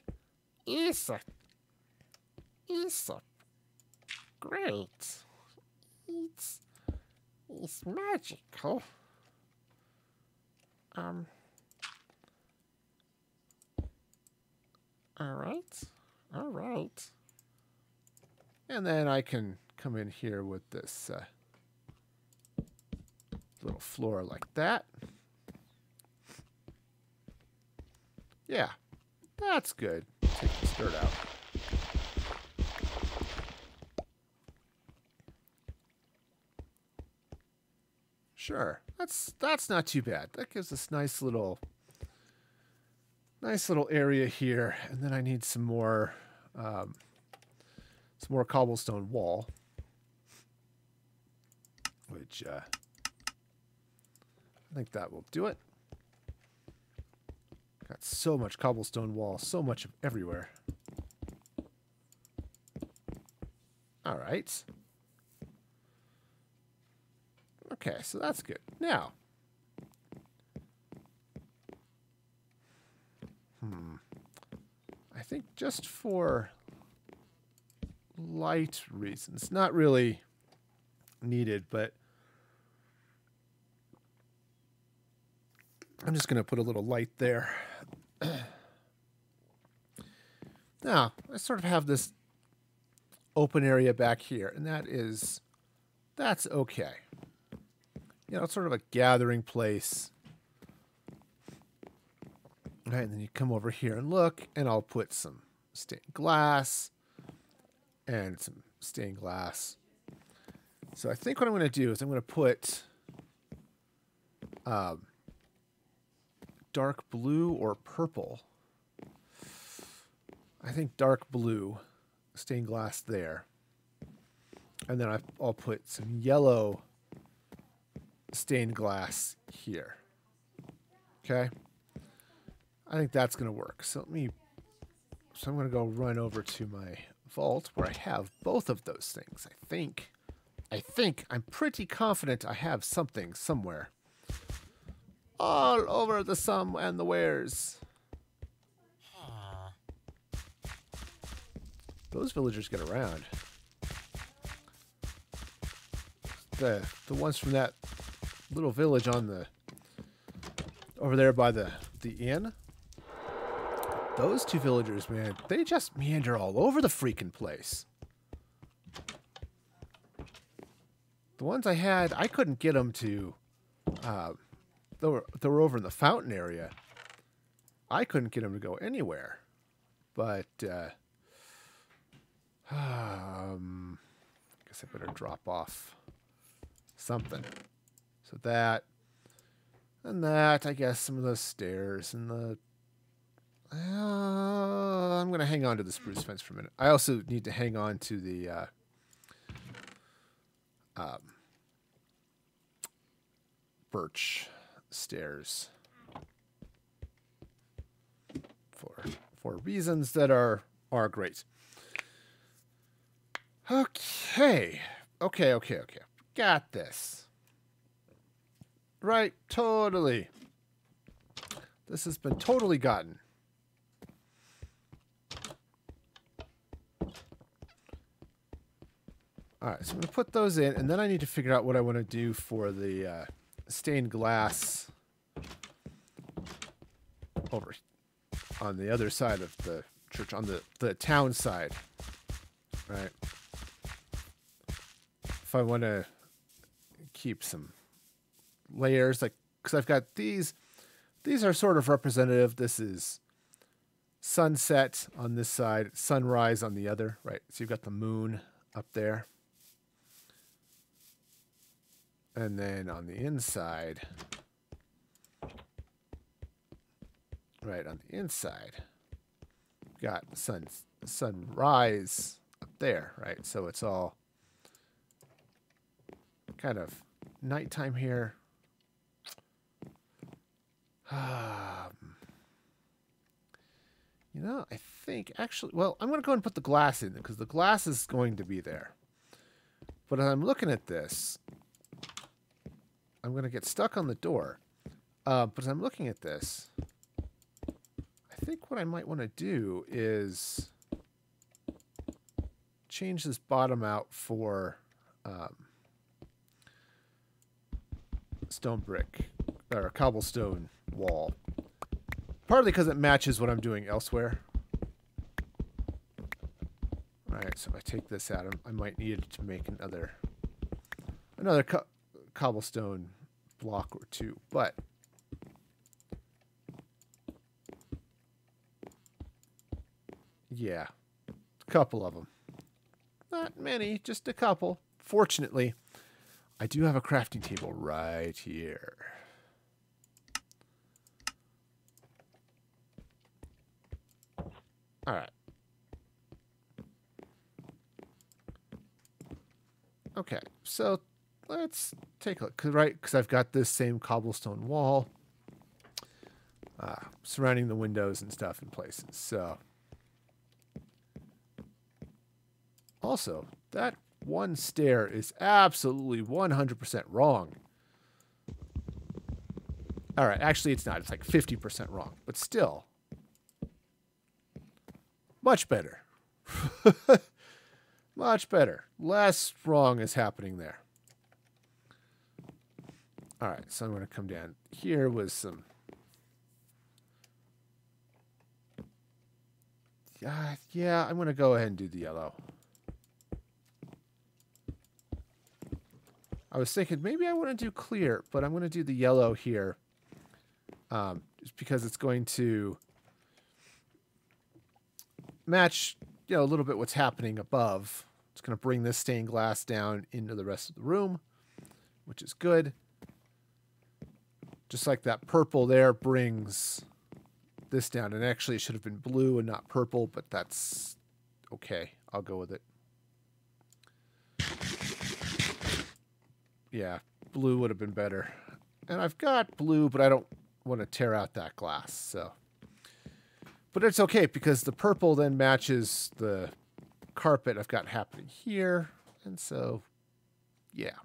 It's great. It's magical. All right. And then I can come in here with this little floor like that. Yeah, that's good. Take this dirt out. Sure, that's not too bad. That gives us nice little area here, and then I need some more cobblestone wall, which I think that will do it. Got so much cobblestone wall, so much of everywhere. All right. Okay, so that's good. Now, I think just for light reasons, not really needed, but I'm just going to put a little light there. Now, I sort of have this open area back here, and that's okay. You know, it's sort of a gathering place. All right, and then you come over here and look, and I'll put some stained glass and some stained glass. So I think what I'm going to do is I'm going to put dark blue or purple. I think dark blue stained glass there. And then I'll put some yellow stained glass here. Okay, I think that's gonna work. So I'm gonna go run over to my vault where I have both of those things. I think I'm pretty confident I have something somewhere. All over the sum and the wares. Those villagers get around. The ones from that little village on the over there by the inn. Those two villagers, man, they just meander all over the freaking place. The ones I had, I couldn't get them to. They were over in the fountain area. I couldn't get them to go anywhere. But I guess I better drop off something. So that and that. I guess some of those stairs and the. I'm gonna hang on to the spruce fence for a minute. I also need to hang on to the. Birch stairs for reasons that are great. Okay. Got this. Right, totally. This has been totally gotten. All right, so I'm going to put those in, and then I need to figure out what I want to do for the stained glass over on the other side of the church, on the town side, right? If I want to keep some layers, like, because I've got these are sort of representative. This is sunset on this side, sunrise on the other, right? So you've got the moon up there. And then on the inside, right on the inside, got sunrise up there, right? So it's all kind of nighttime here. You know, I think actually, well, I'm going to go and put the glass in because the glass is going to be there. But as I'm looking at this, I'm going to get stuck on the door. But as I'm looking at this, I think what I might want to do is change this bottom out for stone brick or cobblestone wall. Partly because it matches what I'm doing elsewhere. All right, so if I take this out, I might need to make another cobblestone block or two, but yeah, a couple of them, not many, just a couple. Fortunately, I do have a crafting table right here. All right. Okay, so let's take a look, right? Because I've got this same cobblestone wall surrounding the windows and stuff in places. So, also, that one stair is absolutely 100% wrong. All right, actually, it's not. It's like 50% wrong, but still, much better. Much better. Less wrong is happening there. All right, so I'm going to come down here with some. Yeah, I'm going to go ahead and do the yellow. I was thinking maybe I want to do clear, but I'm going to do the yellow here just because it's going to match, you know, a little bit what's happening above. It's going to bring this stained glass down into the rest of the room, which is good. Just like that purple there brings this down. And actually, it should have been blue and not purple, but that's okay. I'll go with it. Yeah, blue would have been better. And I've got blue, but I don't want to tear out that glass. So, but it's okay because the purple then matches the carpet I've got happening here. And so, yeah.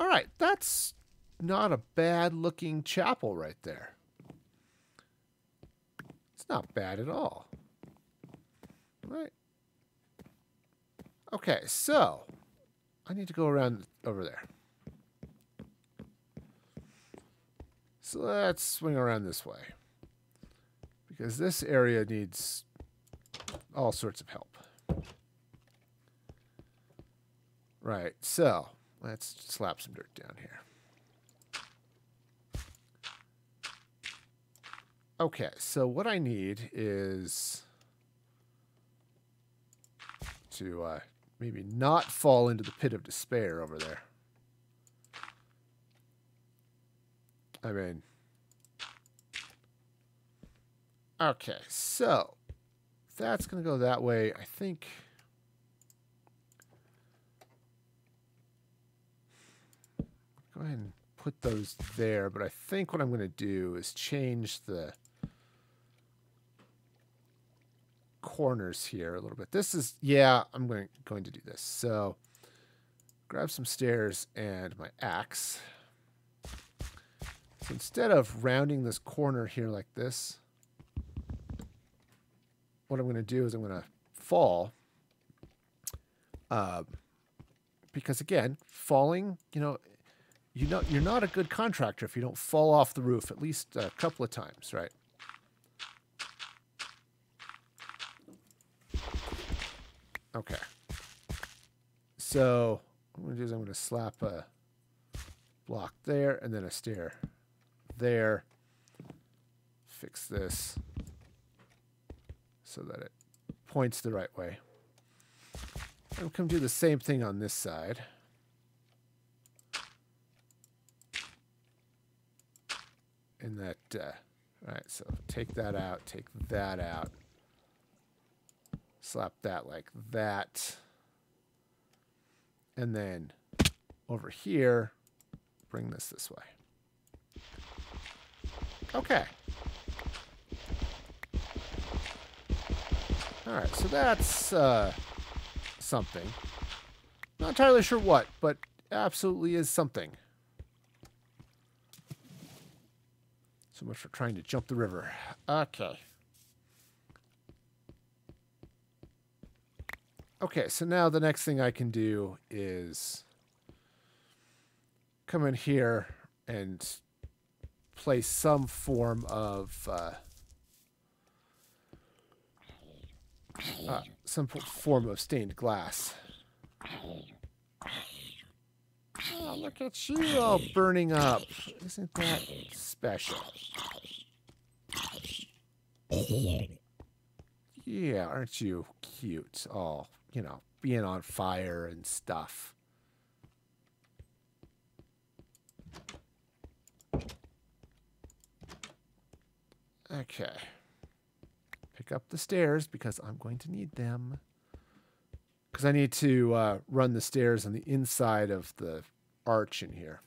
All right, that's not a bad looking chapel right there. It's not bad at all. Right. Okay, so I need to go around over there. So let's swing around this way, because this area needs all sorts of help. Right, so let's slap some dirt down here. Okay, so what I need is to maybe not fall into the pit of despair over there. I mean, okay, so that's going to go that way, I think. Go ahead and put those there, but I think what I'm going to do is change the corners here a little bit. This is, yeah, I'm going to do this. So grab some stairs and my axe. So instead of rounding this corner here like this, what I'm going to do is I'm going to fall. Because again, falling, you know, you're not a good contractor if you don't fall off the roof at least a couple of times, right? Okay. So what I'm going to do is I'm going to slap a block there and then a stair there. Fix this so that it points the right way. I'm going to do the same thing on this side. And that, all right, so take that out, slap that like that. And then over here, bring this way. Okay. All right, so that's something. Not entirely sure what, but absolutely is something. So much for trying to jump the river. Okay. Okay, so now the next thing I can do is come in here and place some form of stained glass. Oh, look at you all burning up. Isn't that special? Yeah, aren't you cute? All, you know, being on fire and stuff. Okay. Pick up the stairs because I'm going to need them. Because I need to run the stairs on the inside of the arch in here.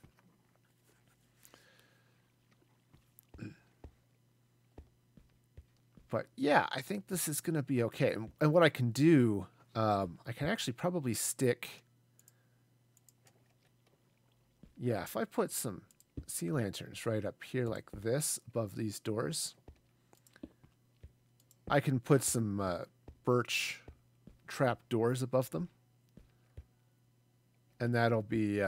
But yeah, I think this is going to be okay. And what I can do, I can actually probably stick. Yeah, if I put some sea lanterns right up here like this above these doors, I can put some birch trap doors above them. And that'll be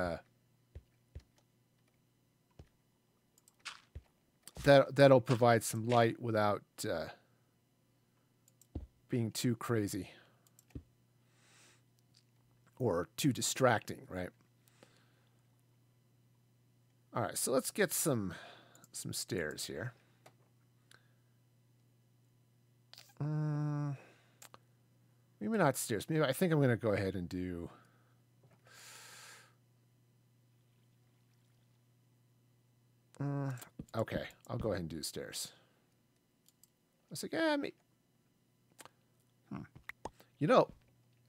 that'll provide some light without being too crazy or too distracting, right? All right, so let's get some stairs here. Maybe not stairs. Maybe I think I'm going to go ahead and do. Okay, I'll go ahead and do stairs. I was like, yeah, me. You know,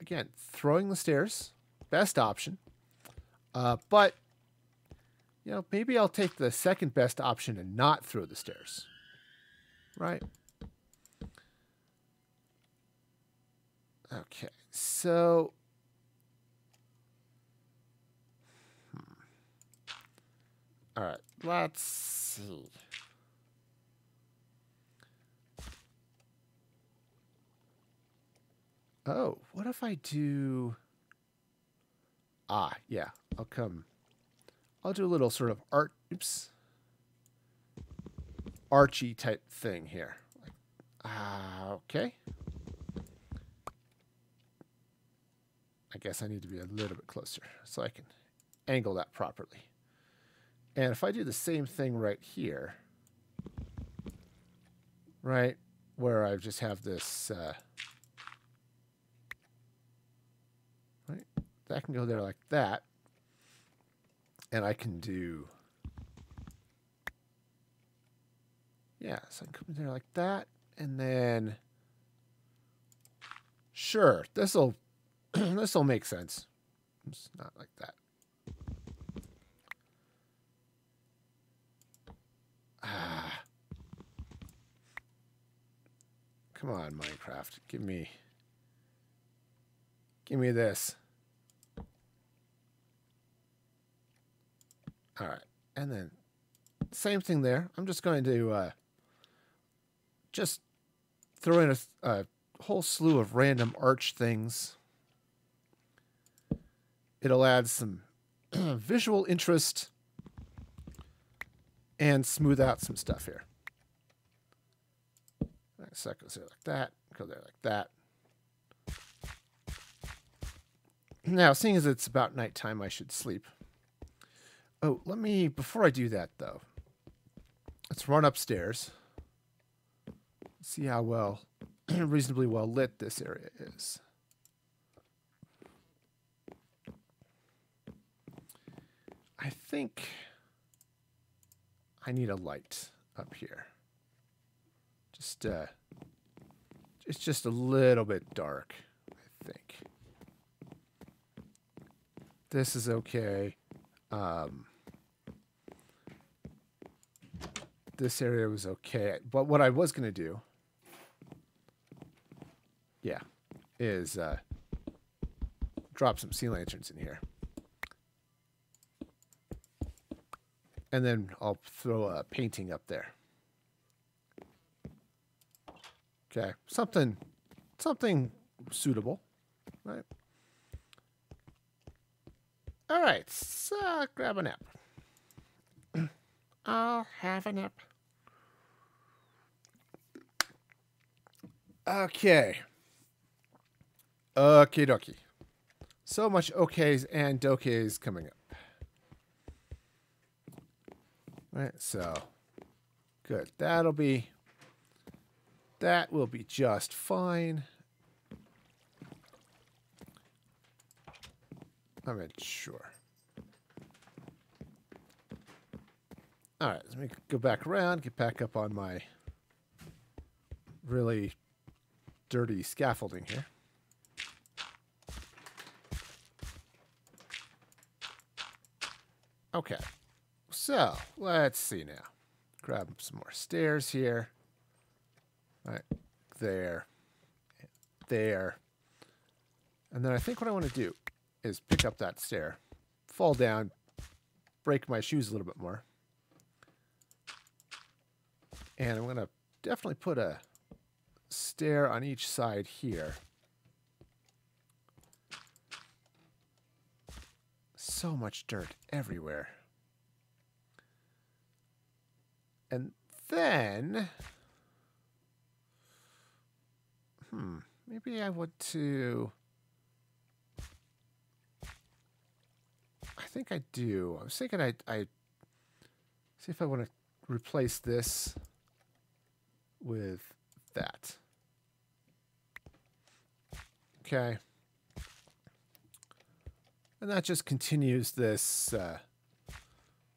again, throwing the stairs, best option. But, you know, maybe I'll take the second best option and not throw the stairs. Right? Okay, so. All right, let's see. Oh, what if I do... Ah, yeah, I'll come. I'll do a little sort of art... Oops. Archie type thing here. Okay. I guess I need to be a little bit closer so I can angle that properly. And if I do the same thing right here, right where I just have this, right, that can go there like that. And I can do, yeah, so I can come in there like that. And then, sure, this'll, this'll make sense. It's not like that. Ah. Come on, Minecraft. Give me this. All right. And then same thing there. I'm just going to just throw in a whole slew of random arch things. It'll add some visual interest and smooth out some stuff here. All right, so that goes there like that. Go there like that. Now, seeing as it's about nighttime, I should sleep. Oh, let me, before I do that, though, let's run upstairs. See how well, reasonably well lit this area is. I think... I need a light up here. Just, it's just a little bit dark, I think. This is okay. This area was okay. But what I was going to do, yeah, is drop some sea lanterns in here. And then I'll throw a painting up there. Okay, something suitable, right? All right, so grab a nap. I'll have a nap. Okay. Okie dokie. So much okays and dokays coming up. All right, so good. That will be just fine. I'm not sure. All right, let me go back around, get back up on my really dirty scaffolding here. Okay. So, let's see now. Grab some more stairs here. All right, there, there. And then I think what I want to do is pick up that stair, fall down, break my shoes a little bit more. And I'm going to definitely put a stair on each side here. So much dirt everywhere. And then, maybe I want to, I think I do. I was thinking I see if I want to replace this with that. Okay. And that just continues this,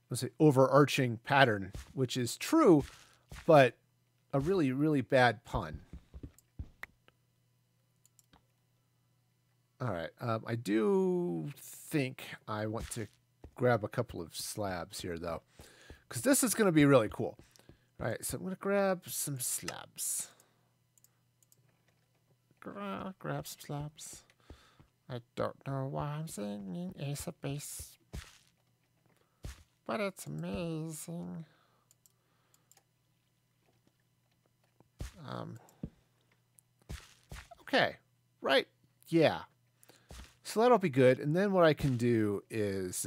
let's say, overarching pattern, which is true, but a really, really bad pun. All right. I do think I want to grab a couple of slabs here, though, because this is going to be really cool. All right. So I'm going to grab some slabs. Grab some slabs. I don't know why I'm saying Ace of Base. But it's amazing. Okay, right yeah. So that'll be good. And then what I can do is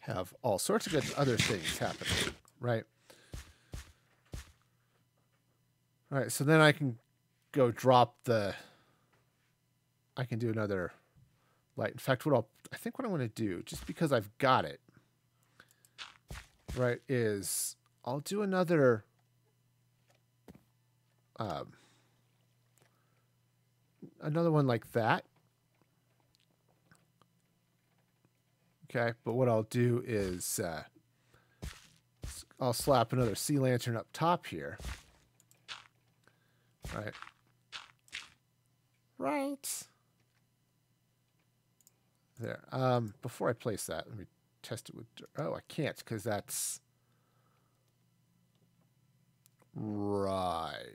have all sorts of good other things happening, right? All right, so then I can go drop the... I can do another light. In fact, I think what I want to do, just because I've got it, right, is I'll do another... another one like that. Okay, but what I'll do is I'll slap another sea lantern up top here. Right. Right. There. Before I place that, let me test it with... Oh, I can't, because that's... Right.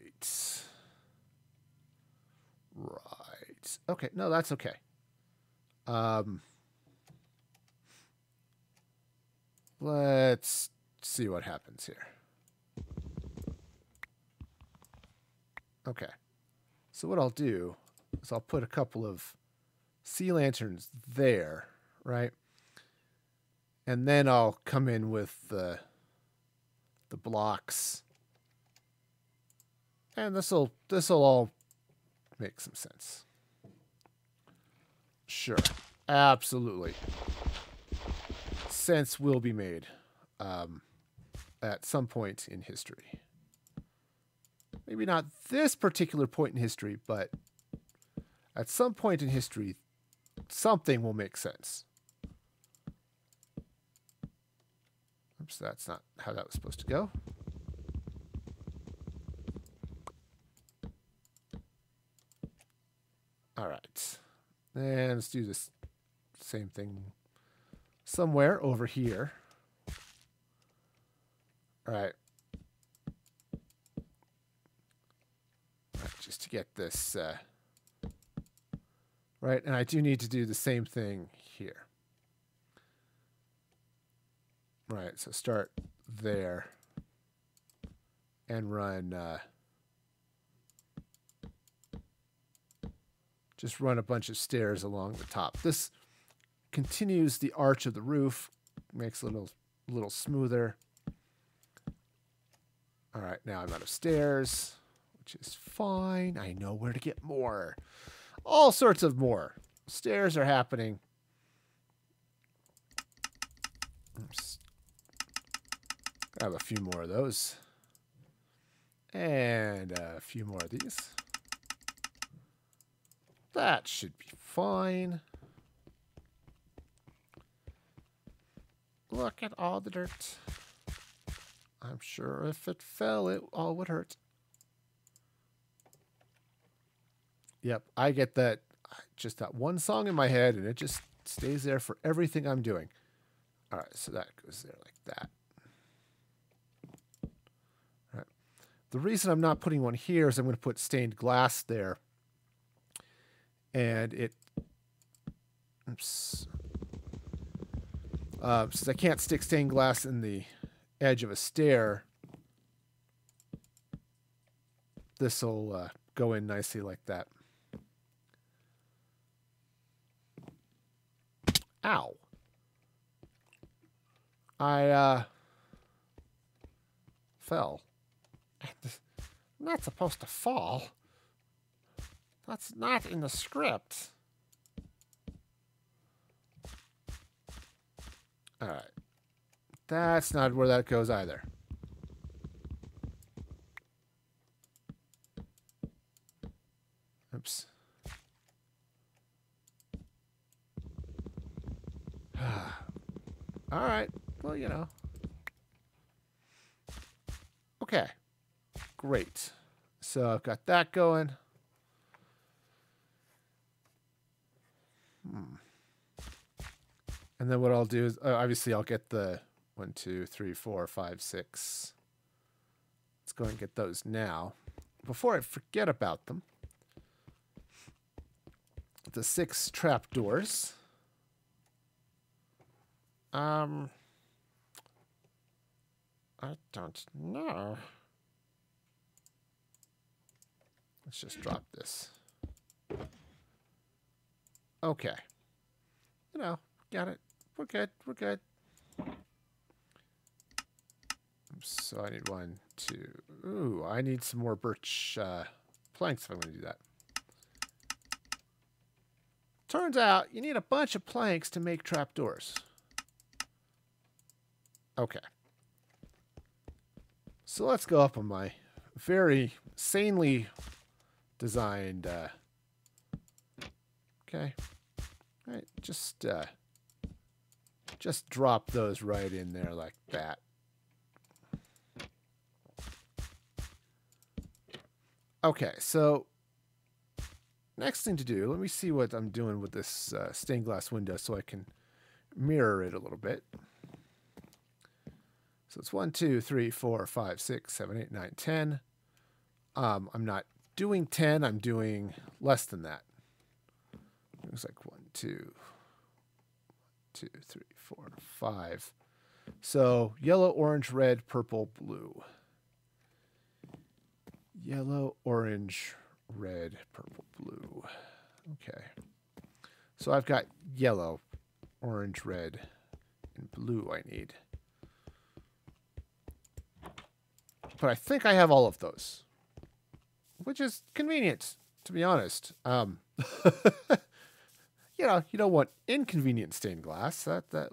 Right. Okay. No, that's okay. Let's see what happens here. Okay. So what I'll do is I'll put a couple of sea lanterns there, right? And then I'll come in with the blocks. And this'll all make some sense. Sure. Absolutely. Sense will be made at some point in history. Maybe not this particular point in history, but at some point in history, something will make sense. Oops, that's not how that was supposed to go. All right. And let's do this same thing somewhere over here. All right. Just to get this right, and I do need to do the same thing here. Right, so start there and run. Just run a bunch of stairs along the top. This continues the arch of the roof, makes it a little smoother. All right, now I'm out of stairs. Which is fine. I know where to get more. All sorts of more. Stairs are happening. Oops. Grab a few more of those. And a few more of these. That should be fine. Look at all the dirt. I'm sure if it fell, it all would hurt. Yep, I get that. Just that one song in my head, and it just stays there for everything I'm doing. All right, so that goes there like that. All right. The reason I'm not putting one here is I'm going to put stained glass there, and it. Oops. Since I can't stick stained glass in the edge of a stair, this will go in nicely like that. Ow. I fell. I'm not supposed to fall. That's not in the script. All right. That's not where that goes either. Oops. All right. Well, you know. Okay. Great. So I've got that going. And then what I'll do is, obviously, I'll get the 1, 2, 3, 4, 5, 6. Let's go and get those now. Before I forget about them. The 6 trapdoors. I don't know. Let's just drop this. Okay. You know, got it. We're good. We're good. So I need one, two. Ooh, I need some more birch planks if I'm going to do that. Turns out you need a bunch of planks to make trapdoors. Okay. So let's go up on my very sanely designed... Okay. All right, just drop those right in there like that. Okay, so next thing to do, let me see what I'm doing with this stained glass window so I can mirror it a little bit. So it's 1, 2, 3, 4, 5, 6, 7, 8, 9, 10. I'm not doing 10. I'm doing less than that. It was like 1, 2, 2, 3, 4, 5. So yellow, orange, red, purple, blue. Yellow, orange, red, purple, blue. Okay. So I've got yellow, orange, red, and blue I need. But I think I have all of those, which is convenient, to be honest. You know, you don't want inconvenient stained glass. That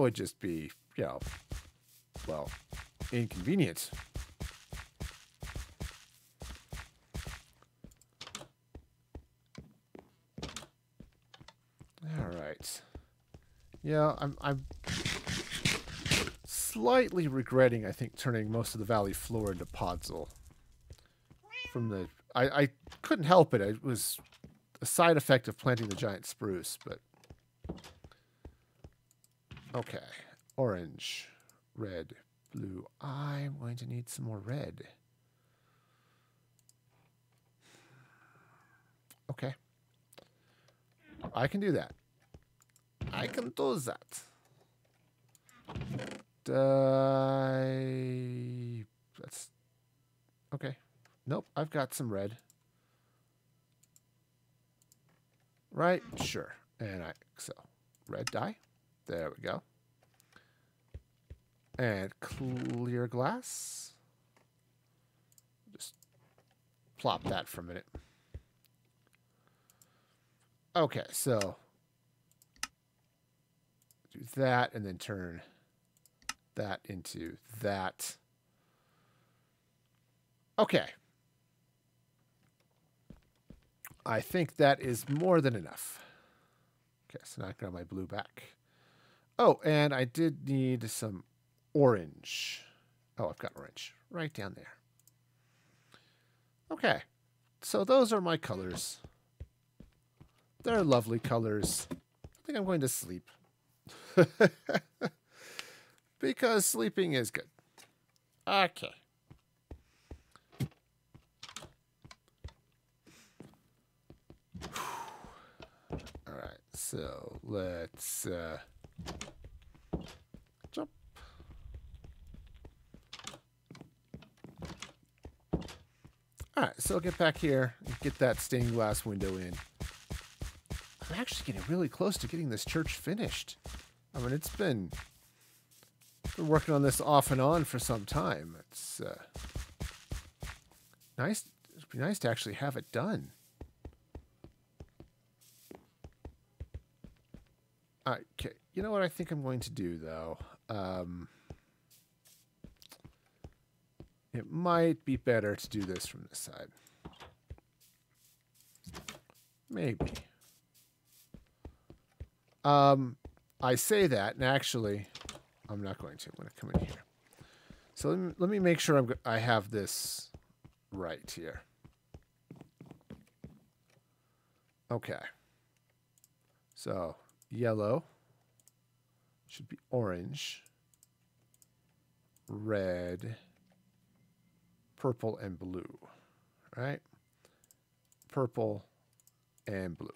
would just be, you know, well... inconvenient. All right. Yeah, I'm slightly regretting, I think, turning most of the valley floor into podzol. From the I couldn't help it. It was a side effect of planting the giant spruce, but okay. Orange, red, blue. I'm going to need some more red. Okay. I can do that. I can do that. That's... Okay. Nope, I've got some red. Right? Sure. And so red dye. There we go. And clear glass. Just plop that for a minute. Okay, so do that and then turn that into that. Okay. I think that is more than enough. Okay, so now I got my blue back. Oh, and I did need some orange. Oh, I've got orange right down there. Okay. So those are my colors. They're lovely colors. I think I'm going to sleep. Because sleeping is good. Okay. All right. So let's... All right, so I'll get back here and get that stained glass window in. I'm actually getting really close to getting this church finished. I mean, it's been working on this off and on for some time. It's nice. It'd be nice to actually have it done. Okay, you know what I think I'm going to do though. It might be better to do this from this side. Maybe. I say that, and actually, I'm not going to. I'm going to come in here. So let me make sure I have this right here. Okay. So yellow should be orange, red, purple and blue, right? Purple and blue.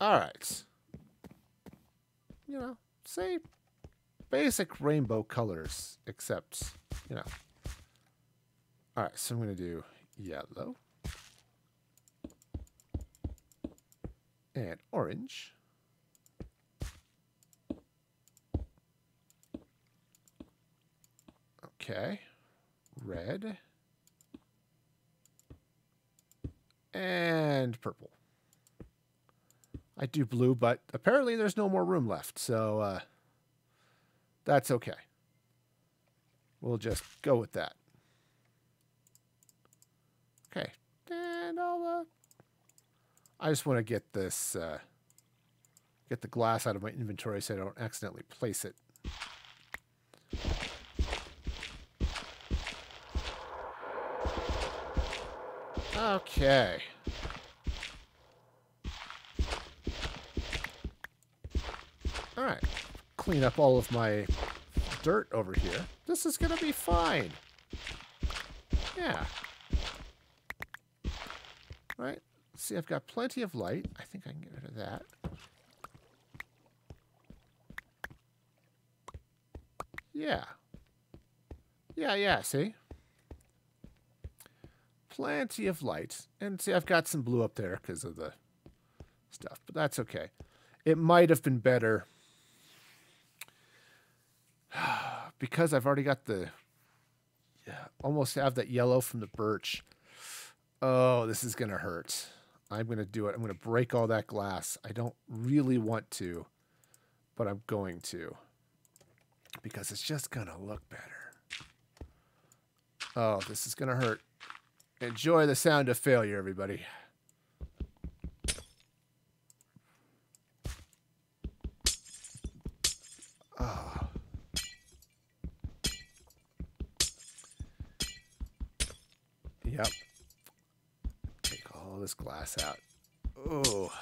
All right. You know, say basic rainbow colors, except, you know. All right, so I'm going to do yellow. and orange. Okay, red and purple. I do blue, but apparently there's no more room left, so that's okay. We'll just go with that. Okay, and I'll I just want to get this get the glass out of my inventory so I don't accidentally place it. Okay. All right. Clean up all of my dirt over here. This is going to be fine. Yeah. All right. See, I've got plenty of light. I think I can get rid of that. Yeah. Yeah, yeah, see? Plenty of light. And see, I've got some blue up there because of the stuff, but that's okay. It might have been better because I've already got the, yeah, almost have that yellow from the birch. Oh, this is going to hurt. I'm going to do it. I'm going to break all that glass. I don't really want to, but I'm going to because it's just going to look better. Oh, this is going to hurt. Enjoy the sound of failure, everybody. Oh. Yep. Take all this glass out. Oh.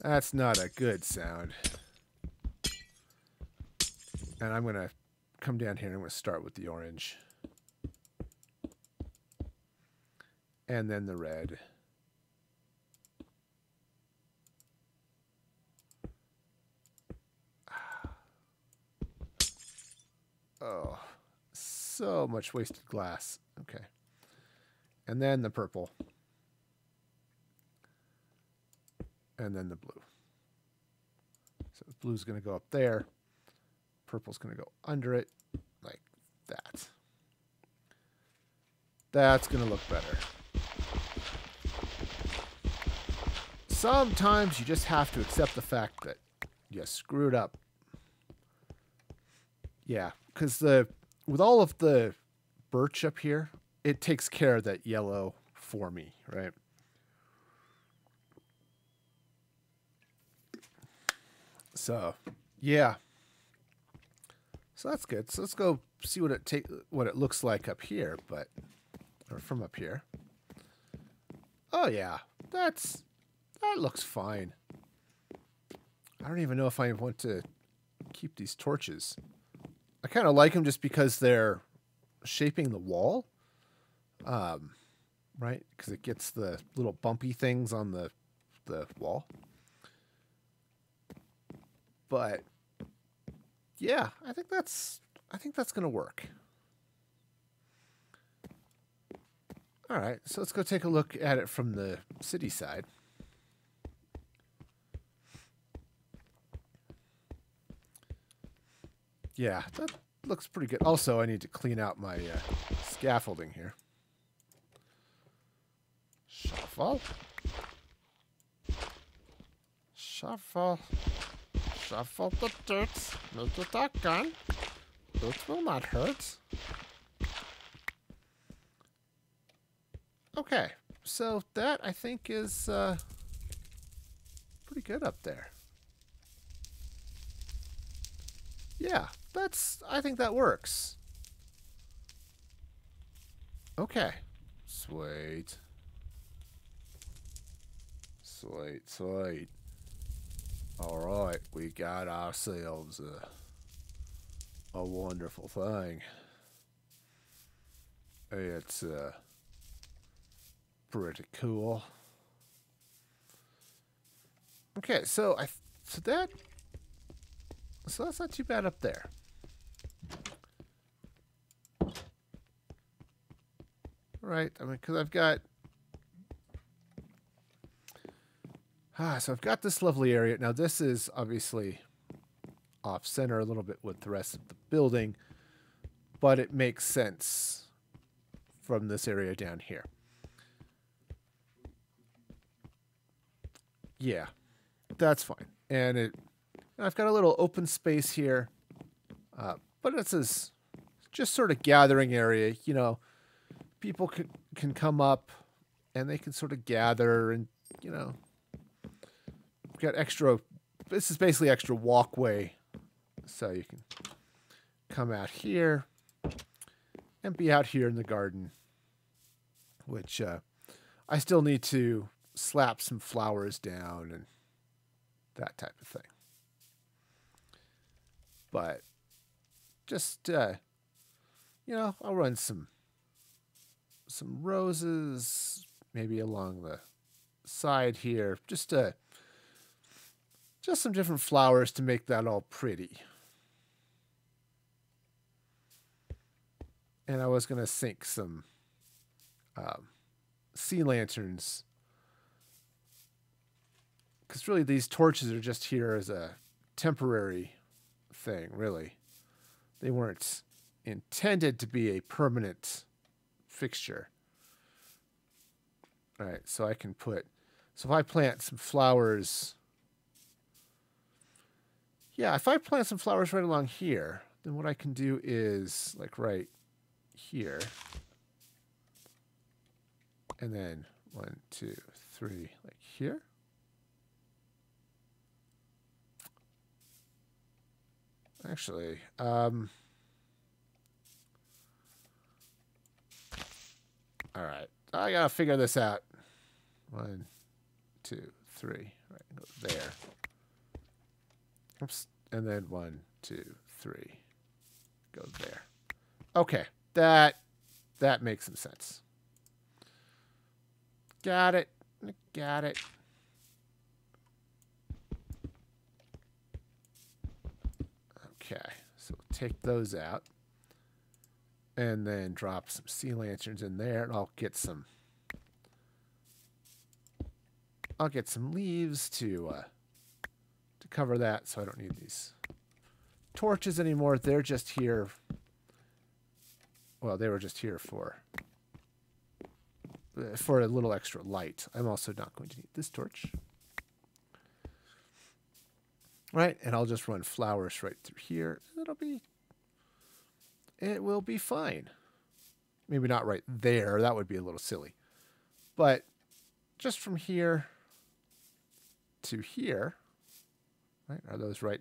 That's not a good sound. And I'm going to come down here and I'm going to start with the orange. And then the red. Oh, so much wasted glass. Okay. And then the purple. And then the blue. So the blue's going to go up there. Purple's going to go under it like that. That's going to look better. Sometimes you just have to accept the fact that you screwed up. Yeah, because with all of the birch up here, it takes care of that yellow for me, right? So, yeah. So that's good. So let's go see what it looks like up here, but or from up here. Oh yeah, that looks fine. I don't even know if I want to keep these torches. I kind of like them just because they're shaping the wall, right? Because it gets the little bumpy things on the wall. But yeah, I think that's gonna work. All right, so let's go take a look at it from the city side. Yeah, that looks pretty good. Also, I need to clean out my scaffolding here. Shuffle. Shuffle. Shuffle the dirt. Make it all gone. It will not hurt. Okay, so that I think is pretty good up there. Yeah, I think that works. Okay, sweet. Sweet, sweet. All right, we got ourselves a wonderful thing. It's pretty cool. Okay, so so that's not too bad up there. Right, I mean, because I've got So I've got this lovely area. Now this is obviously off center a little bit with the rest of the building, but it makes sense from this area down here. Yeah, that's fine. And I've got a little open space here, but this is just sort of gathering area. You know, people can come up and they can sort of gather, and you know, we've got extra. This is basically extra walkway, so you can come out here and be out here in the garden. Which I still need to slap some flowers down and that type of thing. But just, you know, I'll run some roses, maybe along the side here. Just some different flowers to make that all pretty. And I was going to sink some sea lanterns, because really these torches are just here as a temporary thing, really. They weren't intended to be a permanent fixture. All right, so I can put... So if I plant some flowers... Yeah, if I plant some flowers right along here, then what I can do is, like, right here. And then 1, 2, 3, like here. Actually, all right, I gotta figure this out. 1, 2, 3, right, go there. Oops, and then 1, 2, 3, go there. Okay, that makes some sense. Got it, got it. Okay, so we'll take those out and then drop some sea lanterns in there, and I'll get some leaves to cover that, so I don't need these torches anymore. They're just here. Well, they were just here for a little extra light. I'm also not going to need this torch. Right, and I'll just run flowers right through here. It will be fine. Maybe not right there. That would be a little silly. But just from here to here, right? Are those right?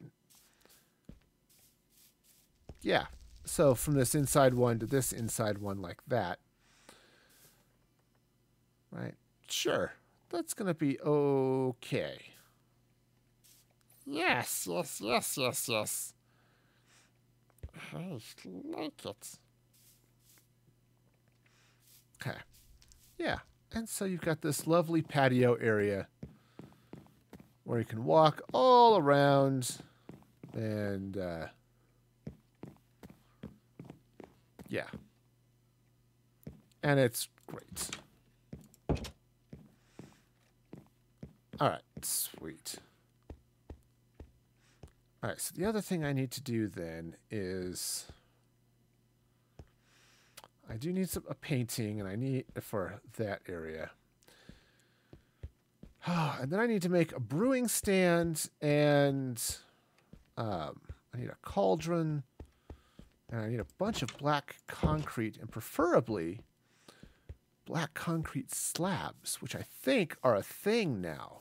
Yeah. So from this inside one to this inside one, like that. Right? Sure. That's going to be okay. Yes, yes, yes, yes, yes. I like it. Okay. Yeah. And so you've got this lovely patio area where you can walk all around and, yeah. And it's great. All right. Sweet. All right, so the other thing I need to do then is I do need a painting, and I need for that area. And then I need to make a brewing stand, and I need a cauldron, and I need a bunch of black concrete, and preferably black concrete slabs, which I think are a thing now.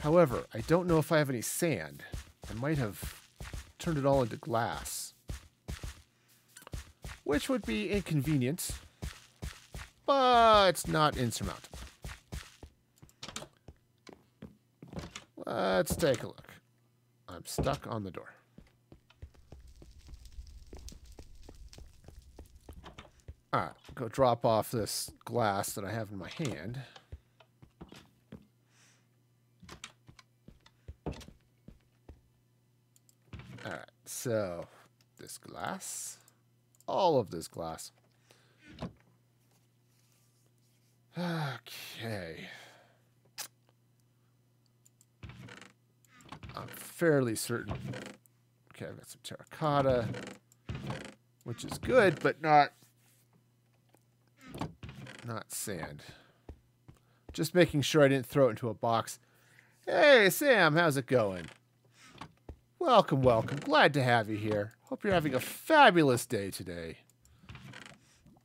However, I don't know if I have any sand. I might have turned it all into glass, which would be inconvenient, but it's not insurmountable. Let's take a look. I'm stuck on the door. All right, go drop off this glass that I have in my hand. So, this glass, all of this glass. Okay. I'm fairly certain. Okay, I've got some terracotta, which is good, but not sand. Just making sure I didn't throw it into a box. Hey, Sam, how's it going? Welcome, welcome. Glad to have you here. Hope you're having a fabulous day today.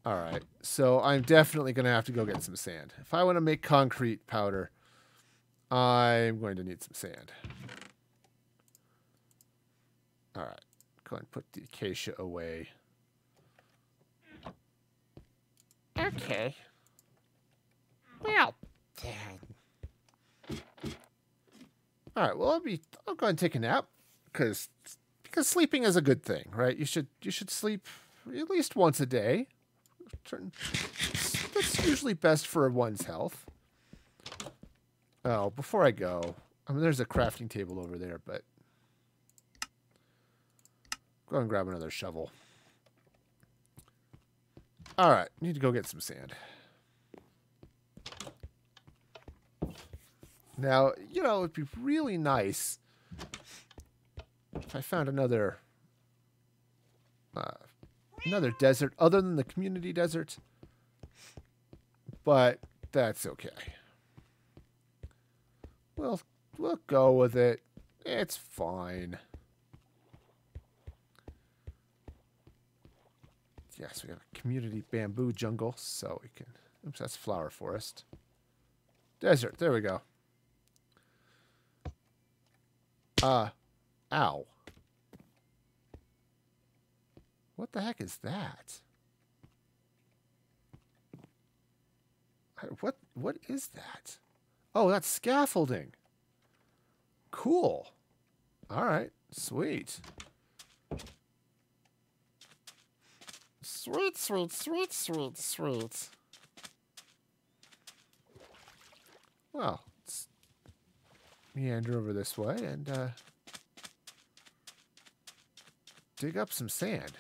All right, so I'm definitely going to have to go get some sand. If I want to make concrete powder, I'm going to need some sand. All right, go ahead and put the acacia away. Okay. Well, dang. All right, well, I'll go ahead and take a nap because sleeping is a good thing, right? You should sleep at least once a day. That's usually best for one's health. Oh, before I go, I mean, there's a crafting table over there, but go and grab another shovel. All right, need to go get some sand. Now, you know, it'd be really nice if I found another another desert other than the community desert, but that's okay. We'll go with it. It's fine. Yes, we have a community bamboo jungle, so we can... Oops, that's flower forest. Desert, there we go. Ow. What the heck is that? What is that? Oh, that's scaffolding. Cool. All right, sweet. Sweet, sweet, sweet, sweet, sweet. Well, let's meander over this way and dig up some sand.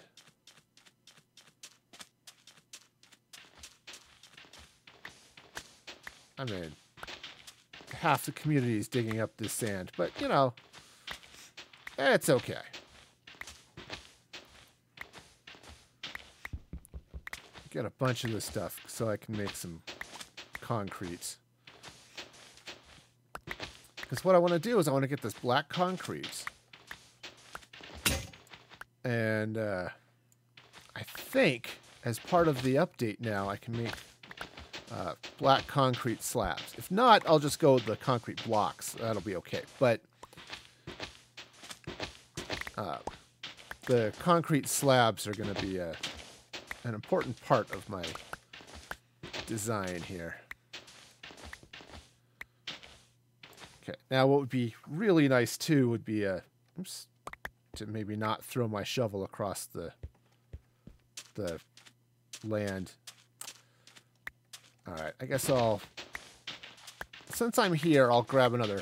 I mean, half the community is digging up this sand, but, you know, it's okay. Get a bunch of this stuff so I can make some concrete. Because what I want to do is I want to get this black concrete. And I think as part of the update now, I can make... black concrete slabs. If not, I'll just go with the concrete blocks. That'll be okay. But the concrete slabs are going to be an important part of my design here. Okay. Now, what would be really nice too would be oops, to maybe not throw my shovel across the land. All right, I guess since I'm here, I'll grab another,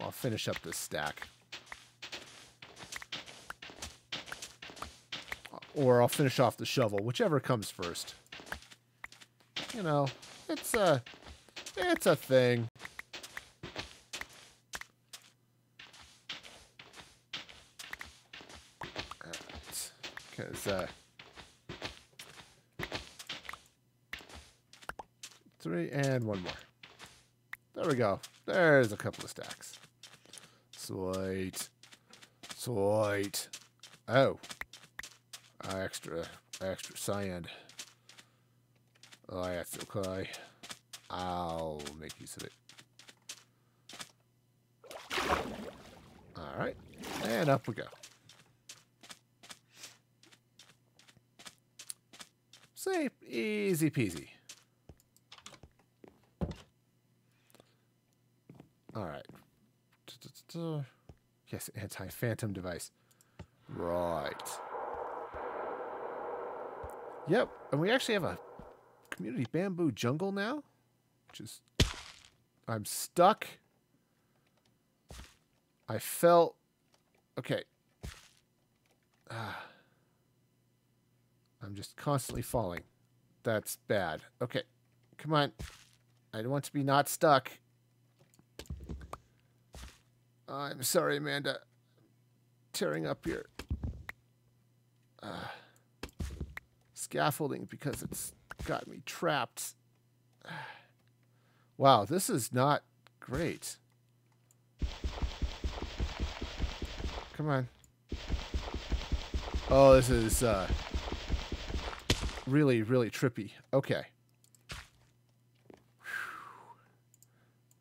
I'll finish up this stack. Or I'll finish off the shovel, whichever comes first. You know, it's a thing. All right, 'cause, three and one more. There we go. There's a couple of stacks. Sweet. Sweet. Oh. Extra sand. Oh, that's okay. I'll make use of it. All right. And up we go. Safe, easy peasy. All right. Yes, anti-phantom device. Right. Yep, and we actually have a community bamboo jungle now, which is... I'm stuck. I fell... Okay. I'm just constantly falling. That's bad. Okay, come on. I don't want to be not stuck. I'm sorry, Amanda. Tearing up your scaffolding because it's got me trapped. Wow, this is not great. Come on. Oh, this is really, really trippy. Okay. Whew.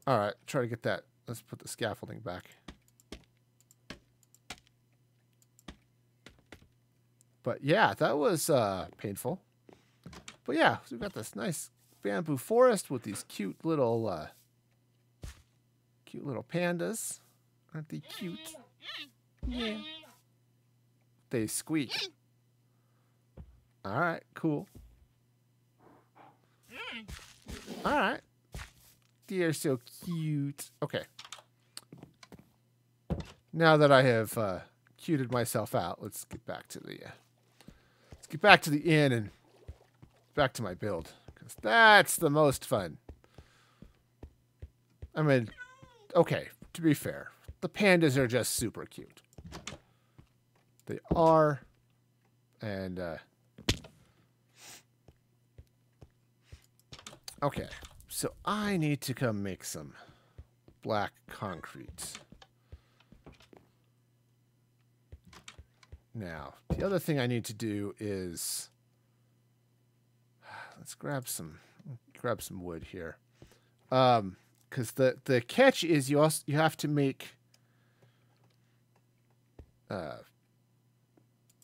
All right, try to get that. Let's put the scaffolding back. But yeah, that was painful. But yeah, we've got this nice bamboo forest with these cute little pandas. Aren't they cute? Yeah. They squeak. All right, cool. All right. They're so cute. Okay. Now that I have cuted myself out, let's get back to the inn and back to my build, because that's the most fun. I mean, okay, to be fair, the pandas are just super cute. They are, and okay, so I need to come make some black concrete. Now, the other thing I need to do is let's grab some wood here, because the catch is you have to make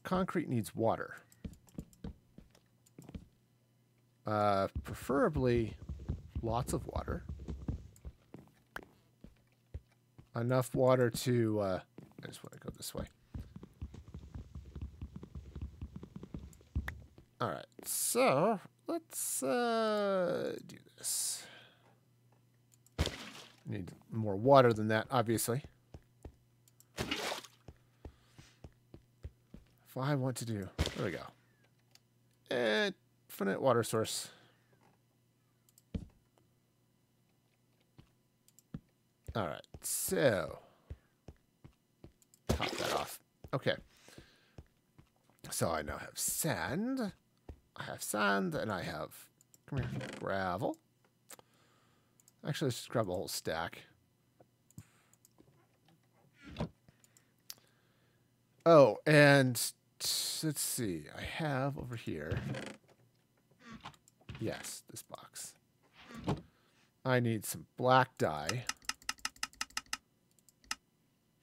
concrete needs water, preferably lots of water, enough water to I just want to go this way. All right, so let's do this. Need more water than that, obviously. If I want to do, there we go. Infinite water source. All right, so top that off. Okay. So I now have sand. I have sand, and I have gravel. Actually, let's just grab a whole stack. Oh, and let's see. I have over here. Yes, this box. I need some black dye.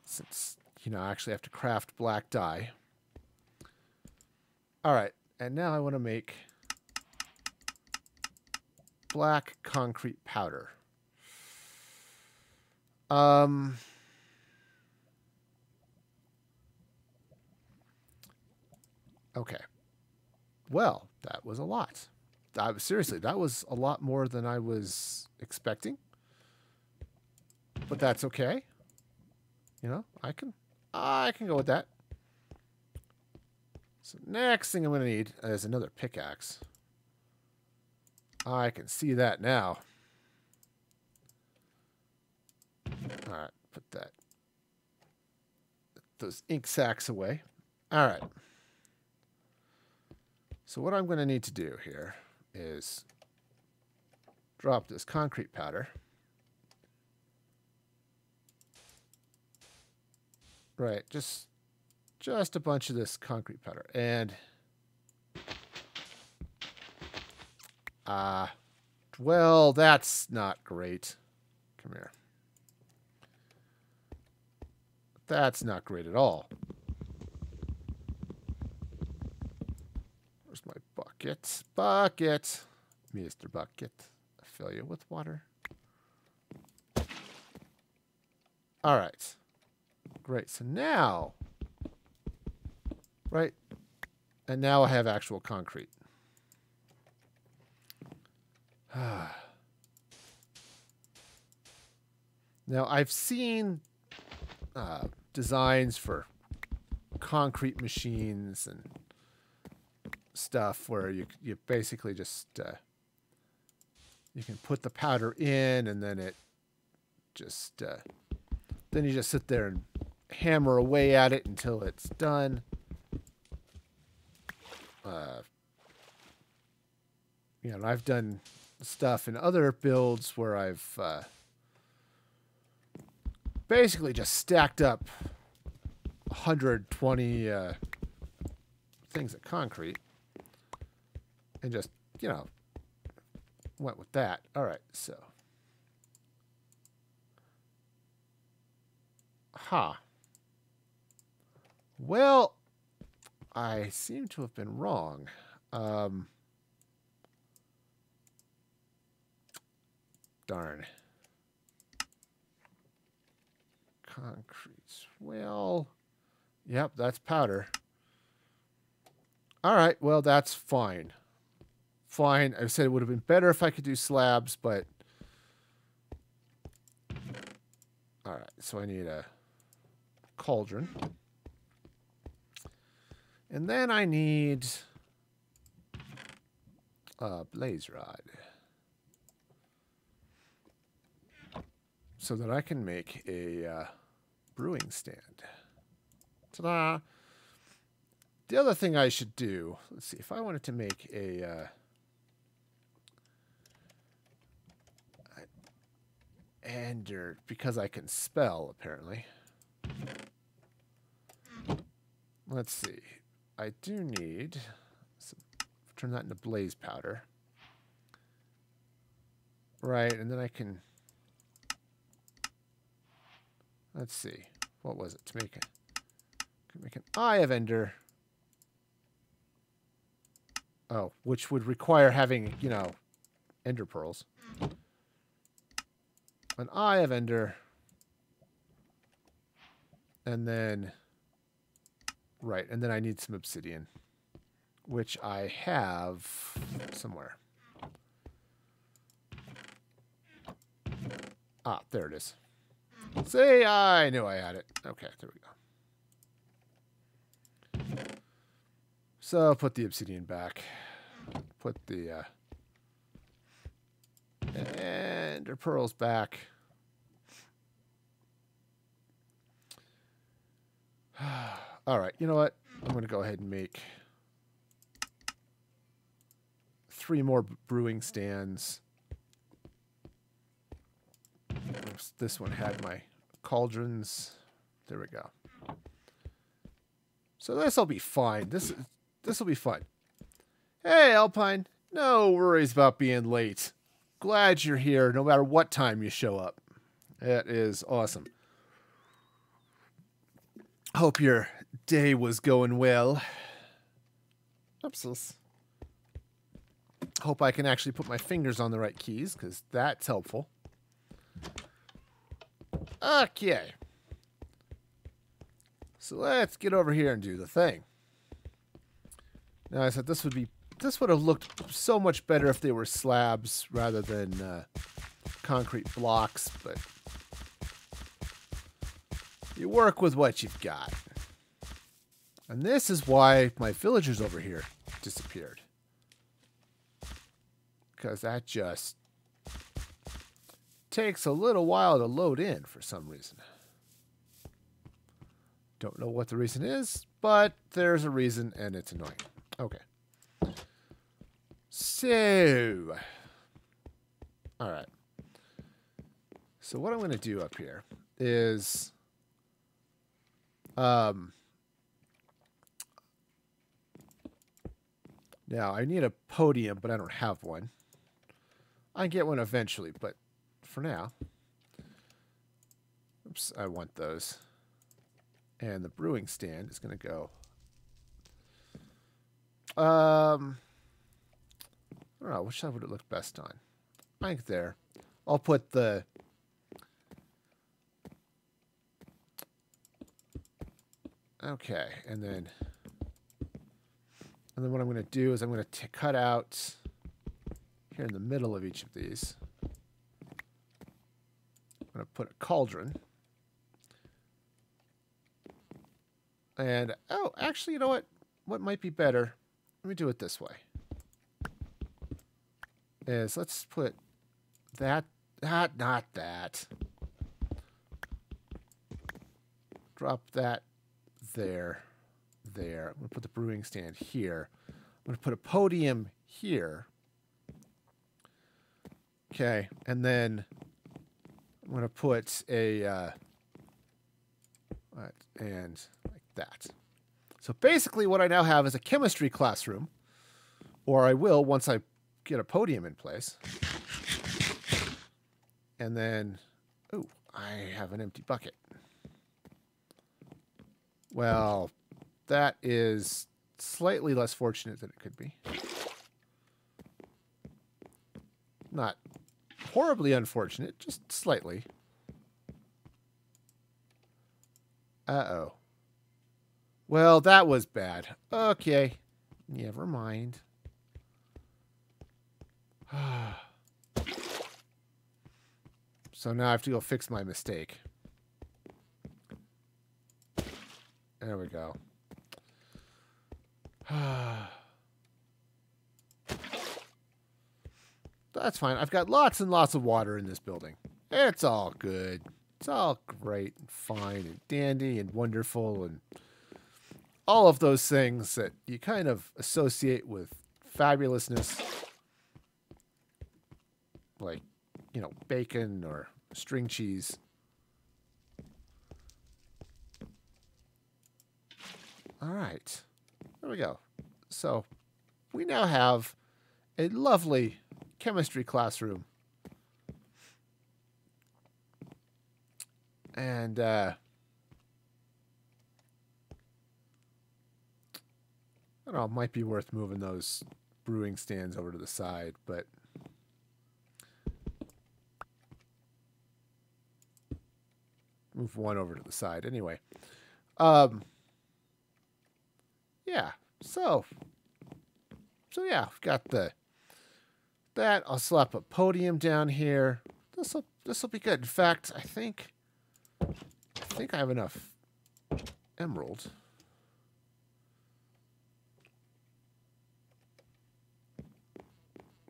Since, you know, I actually have to craft black dye. All right. And now I want to make black concrete powder. Okay. Well, that was a lot. Seriously, that was a lot more than I was expecting. But that's okay. You know, I can go with that. So next thing I'm going to need is another pickaxe. I can see that now. All right, put that those ink sacks away. All right. So what I'm going to need to do here is drop this concrete powder right just a bunch of this concrete powder, and well, that's not great. Come here. That's not great at all. Where's my bucket? Bucket, Mr. Bucket. I fill you with water. All right. Great. So now. Right, and now I have actual concrete. Now I've seen designs for concrete machines and stuff where you basically just you can put the powder in and then it just Then you just sit there and hammer away at it until it's done. You know, I've done stuff in other builds where I've basically just stacked up 120 things of concrete and just, you know, went with that. All right, so. Ha. Huh. Well, I seem to have been wrong. Darn. Concretes. Well, yep, that's powder. All right, well, that's fine. Fine. I said it would have been better if I could do slabs, but... All right, so I need a cauldron. And then I need a blaze rod, so that I can make a brewing stand. Ta-da! The other thing I should do, let's see, if I wanted to make a ender, because I can spell, apparently. Let's see. I do need some, turn that into blaze powder. Right, and then I can... Let's see. What was it? To make an Eye of Ender. Oh, which would require having, you know, Ender Pearls. An Eye of Ender. And then... Right, and then I need some obsidian. Which I have somewhere. Ah, there it is. Say, I knew I had it. Okay, there we go. So, put the obsidian back. Put the ender pearls back. Alright, you know what? I'm going to go ahead and make 3 more brewing stands. Oops, this one had my cauldrons. There we go. So this will be fine. This will be fun. Hey, Alpine. No worries about being late. Glad you're here no matter what time you show up. That is awesome. Hope your day was going well. Oops. Hope I can actually put my fingers on the right keys, because that's helpful. Okay. So let's get over here and do the thing. Now I said this would have looked so much better if they were slabs rather than concrete blocks, but you work with what you've got. And this is why my villagers over here disappeared. Because that just takes a little while to load in for some reason. Don't know what the reason is, but there's a reason and it's annoying. Okay. So, all right. So what I'm going to do up here is now I need a podium, but I don't have one. I can get one eventually, but for now. Oops, I want those. And the brewing stand is going to go. I don't know, which side would it look best on? I think there. I'll put the okay, and then what I'm going to do is I'm going to cut out here in the middle of each of these. I'm going to put a cauldron. And, oh, actually, you know what? What might be better? Let me do it this way. Is let's put that, not that. drop that there, there. I'm going to put the brewing stand here. I'm going to put a podium here. Okay, and then I'm going to put a, and like that. So basically what I now have is a chemistry classroom, or I will once I get a podium in place. And then, oh, I have an empty bucket. Well, that is slightly less fortunate than it could be. Not horribly unfortunate, just slightly. Uh-oh. Well, that was bad. Okay. Never mind. So now I have to go fix my mistake. There we go. That's fine. I've got lots and lots of water in this building. It's all good. It's all great and fine and dandy and wonderful and all of those things that you kind of associate with fabulousness. Like, you know, bacon or string cheese. All right. There we go. So we now have a lovely chemistry classroom. And I don't know, it might be worth moving those brewing stands over to the side, but move one over to the side anyway. Yeah, so yeah, I've got that. I'll slap a podium down here. This'll be good. In fact, I think I have enough emerald.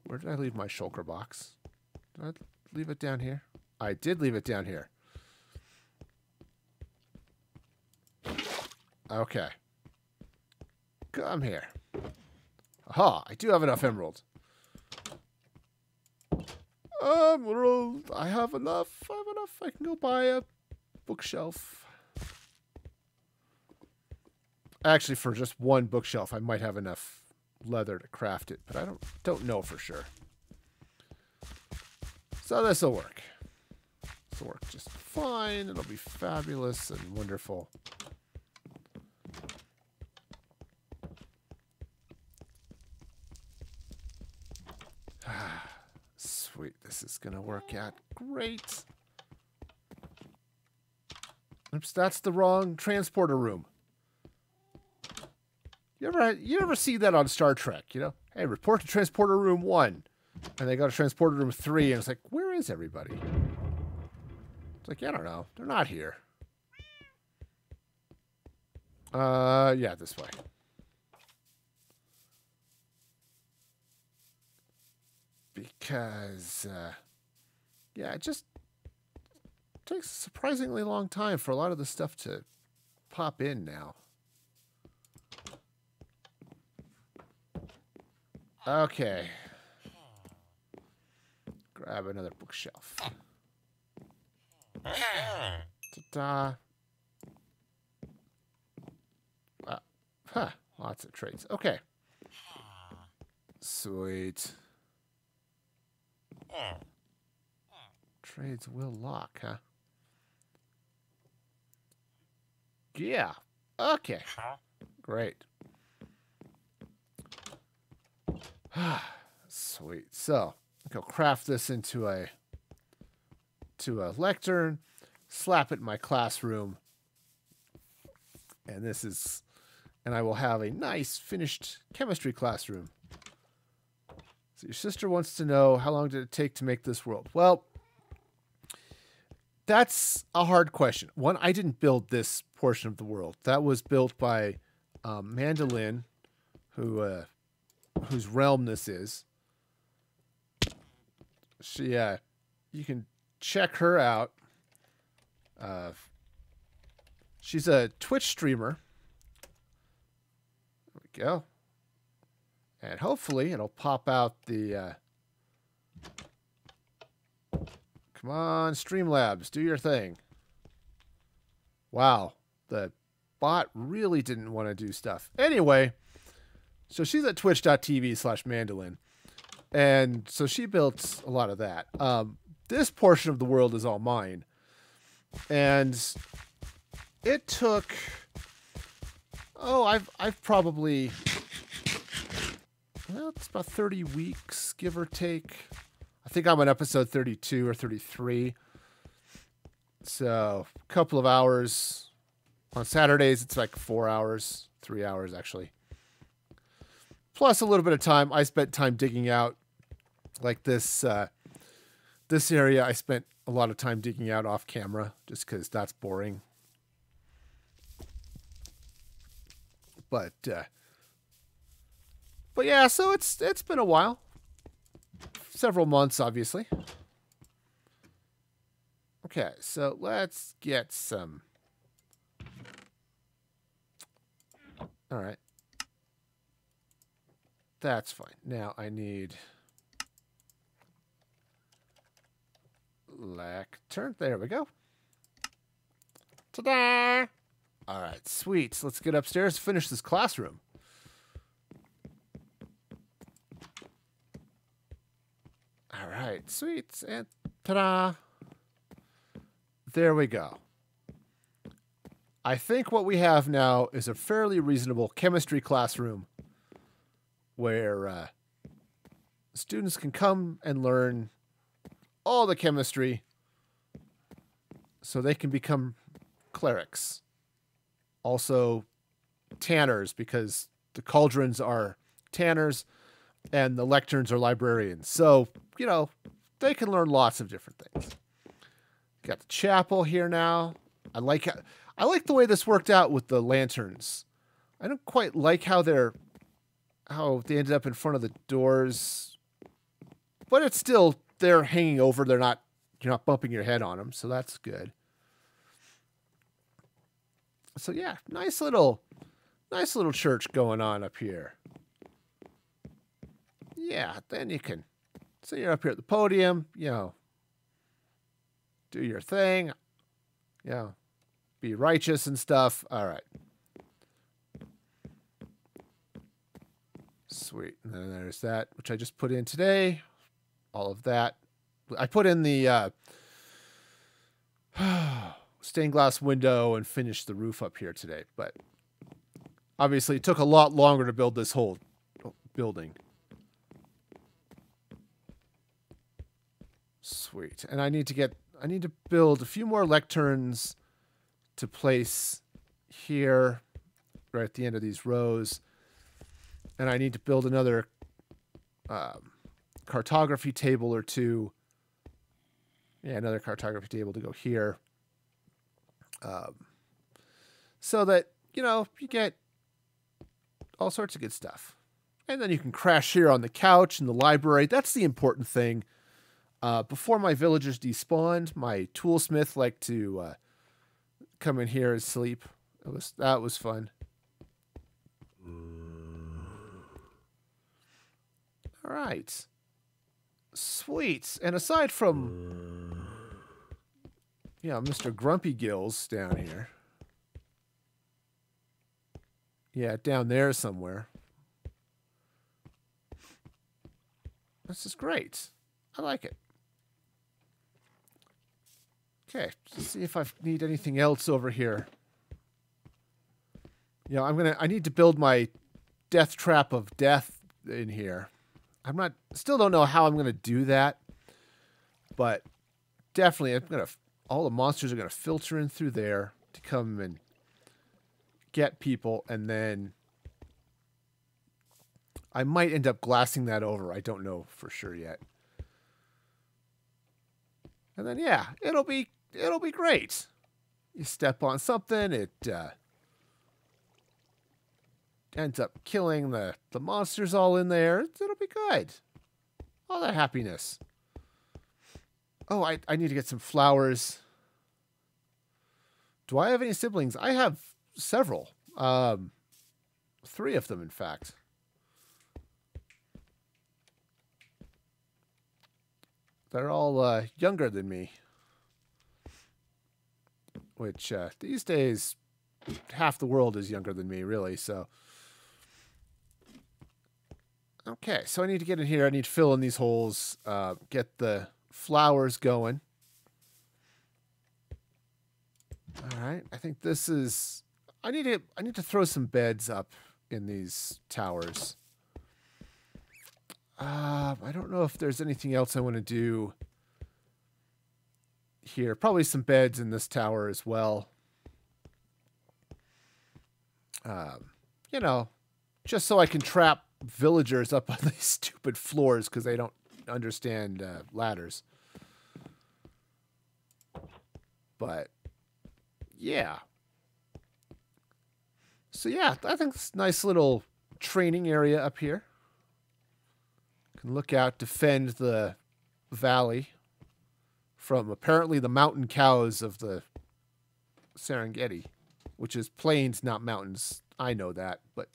Where did I leave my shulker box? Did I leave it down here? I did leave it down here. Okay. Come here. Aha, I do have enough emerald. Emerald. I have enough. I can go buy a bookshelf. Actually, for just one bookshelf, I might have enough leather to craft it, but I don't know for sure. So this'll work. This'll work just fine. It'll be fabulous and wonderful. Sweet, this is gonna work out great. Oops, that's the wrong transporter room. You ever see that on Star Trek, you know? Hey, report to transporter room 1. And they go to transporter room 3, and it's like, where is everybody? It's like, yeah, I don't know. They're not here. Yeah, this way. Because, yeah, it just takes a surprisingly long time for a lot of the stuff to pop in now. Okay. Grab another bookshelf. Ta-da. Huh, lots of traits. Okay. Sweet. Trades will lock, huh? Yeah. Okay. Great. Sweet. So go craft this into a lectern, slap it in my classroom, and this is, and I will have a nice finished chemistry classroom. So your sister wants to know, how long did it take to make this world? Well, that's a hard question. One, I didn't build this portion of the world. That was built by Mandolin, whose realm this is. She, you can check her out. She's a Twitch streamer. There we go. And hopefully it'll pop out the... Come on, Streamlabs, do your thing. Wow, the bot really didn't want to do stuff. Anyway, so she's at twitch.tv/mandolin. And so she built a lot of that. This portion of the world is all mine. And it took... Oh, I've probably... Well, it's about 30 weeks, give or take. I think I'm on episode 32 or 33. So a couple of hours. On Saturdays, it's like 4 hours, 3 hours, actually. Plus a little bit of time. I spent time digging out like this. This area I spent a lot of time digging out off camera just because that's boring. But yeah, so it's been a while. Several months, obviously. Okay, so let's get some... All right. That's fine. Now I need... Lectern. There we go. Ta-da! All right, sweet. So let's get upstairs and finish this classroom. All right, sweet, and ta-da! There we go. I think what we have now is a fairly reasonable chemistry classroom where students can come and learn all the chemistry so they can become clerics. Also, tanners, because the cauldrons are tanners and the lecterns are librarians. So, you know, they can learn lots of different things. Got the chapel here now. I like the way this worked out with the lanterns. I don't quite like how they ended up in front of the doors, but it's still, they're hanging over. They're not, you're not bumping your head on them. So that's good. So yeah, nice little church going on up here. Yeah, then you can, so you're up here at the podium, you know, do your thing, you know, be righteous and stuff. All right. Sweet. And then there's that, which I just put in today. All of that. I put in the stained glass window and finished the roof up here today, but obviously it took a lot longer to build this whole building. Sweet. And I need to build a few more lecterns to place here right at the end of these rows. And I need to build another cartography table or two. Yeah, another cartography table to go here. So that, you know, you get all sorts of good stuff. And then you can crash here on the couch in the library. That's the important thing. Before my villagers despawned, my toolsmith liked to come in here and sleep. That was fun. All right. Sweet. And aside from, you know, Mr. Grumpy Gills down here. Yeah, down there somewhere. This is great. I like it. Okay, let's see if I need anything else over here. You know, I need to build my death trap of death in here. Still don't know how I'm going to do that, but definitely all the monsters are going to filter in through there to come and get people, and then I might end up glassing that over. I don't know for sure yet. And then, yeah, it'll be great. You step on something, it ends up killing the monsters all in there. It'll be good. All that happiness. Oh, I need to get some flowers. Do I have any siblings? I have several. 3 of them, in fact. They're all younger than me. Which, these days, half the world is younger than me, really, so... Okay, so I need to get in here. I need to fill in these holes, get the flowers going. All right, I think this is... I need to throw some beds up in these towers. I don't know if there's anything else I want to do here. Probably some beds in this tower as well. You know, just so I can trap villagers up on these stupid floors because they don't understand ladders. But, yeah. So, yeah, I think it's a nice little training area up here. Can look out, defend the valley from apparently the mountain cows of the Serengeti, which is plains, not mountains. I know that, but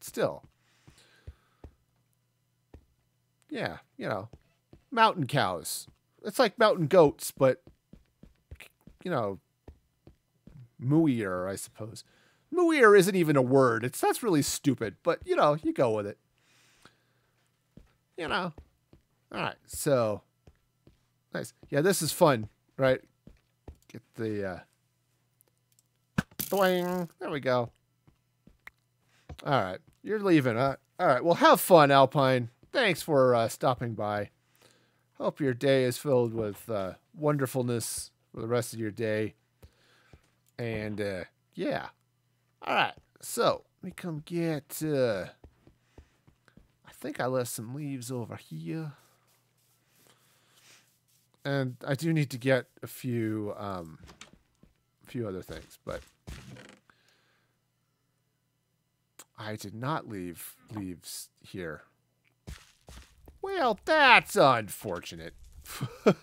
still. Yeah, you know, mountain cows. It's like mountain goats, but, you know, mooier, I suppose. Mooier isn't even a word. That's really stupid, but, you know, you go with it. You know. All right, so, nice. Yeah, this is fun, right? Get the, boing. There we go. All right, you're leaving, huh? All right, well, have fun, Alpine. Thanks for stopping by. Hope your day is filled with wonderfulness for the rest of your day. And, yeah. All right, so let me come get... I think I left some leaves over here. And I do need to get a few other things, but I did not leave leaves here. Well, that's unfortunate. All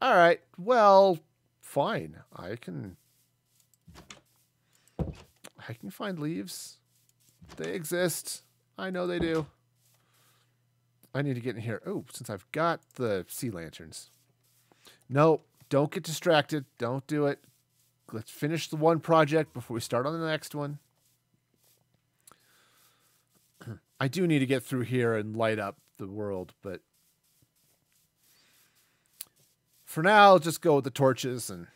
right, well, fine. I can find leaves. They exist. I know they do. I need to get in here. Oh, since I've got the sea lanterns. No, don't get distracted. Don't do it. Let's finish the one project before we start on the next one. I do need to get through here and light up the world, but for now, I'll just go with the torches and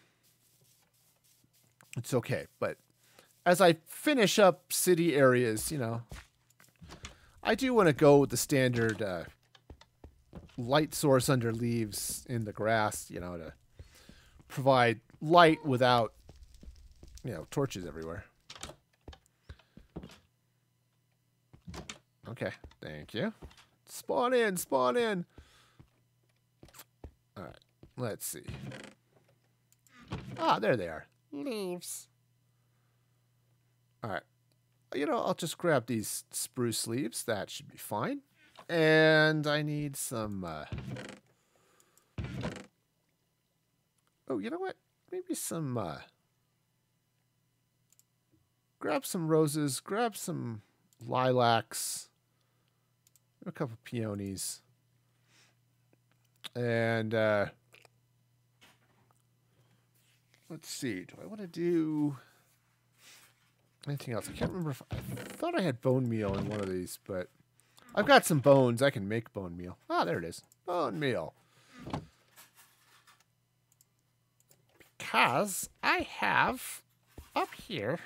it's okay. But as I finish up city areas, you know, I do want to go with the standard light source under leaves in the grass, you know, to provide light without, you know, torches everywhere. Okay, thank you. Spawn in, spawn in. All right, let's see. Ah, there they are. Leaves. All right. You know, I'll just grab these spruce leaves. That should be fine. And I need some... Oh, you know what? Maybe some... Grab some roses. Grab some lilacs. A couple peonies. And... Let's see. Do I want to do... anything else? I can't remember if I thought I had bone meal in one of these, but I've got some bones. I can make bone meal. Ah, there it is. Bone meal. Because I have up here,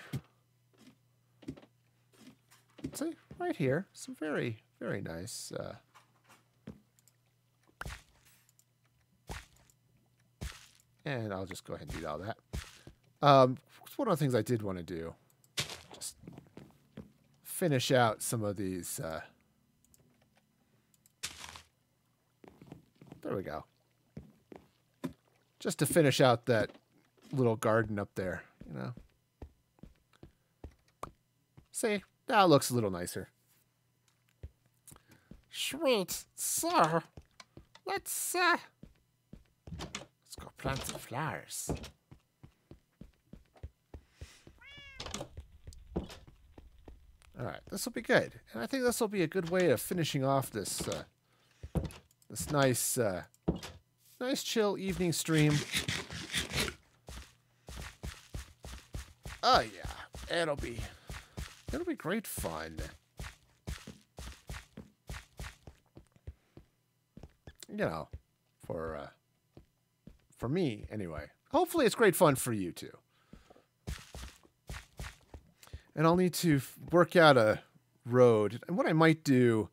see, right here, some very, very nice and I'll just go ahead and do all that. One of the things I did want to do, finish out some of these. There we go. Just to finish out that little garden up there, you know. See, now it looks a little nicer. Sweet, so let's go plant some flowers. All right, this will be good, and I think this will be a good way of finishing off this this nice, nice chill evening stream. Oh yeah, it'll be great fun. You know, for me anyway. Hopefully, it's great fun for you too. And I'll need to work out a road. And what I might do,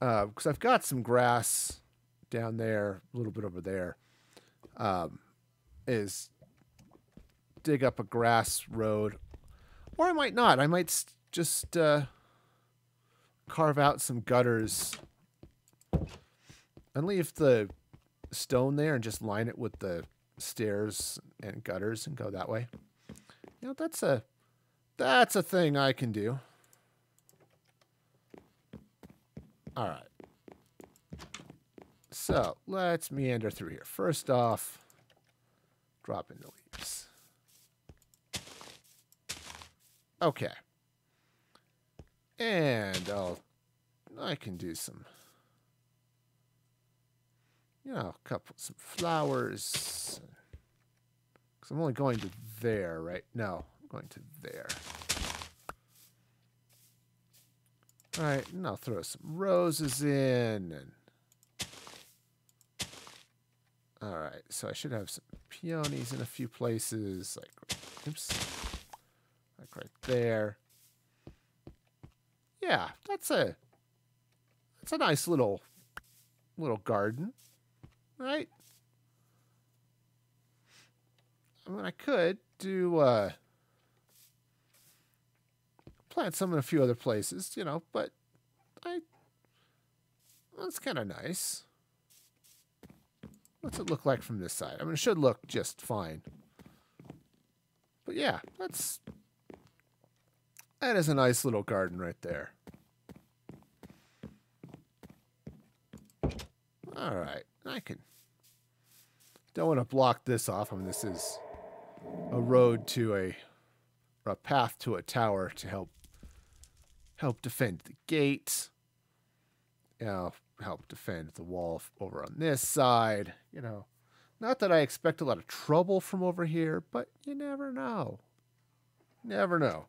because I've got some grass down there, a little bit over there, is dig up a grass road. Or I might not. I might just carve out some gutters and leave the stone there and just line it with the stairs and gutters and go that way. You know, that's a thing I can do. All right. So let's meander through here. First off, drop in the leaves. Okay. And I can do some, you know, some flowers. Because I'm only going to there, right? No. Going to there. All right, and I'll throw some roses in. And all right, so I should have some peonies in a few places, like, oops, like right there. Yeah, that's a nice little garden, right? I mean, I could do plant some in a few other places, you know, but that's kind of nice. What's it look like from this side? I mean, it should look just fine. But yeah, that is a nice little garden right there. All right, don't want to block this off. I mean, this is a road to a path to a tower to help defend the gate, you know, help defend the wall over on this side, you know. Not that I expect a lot of trouble from over here, but you never know. Never know.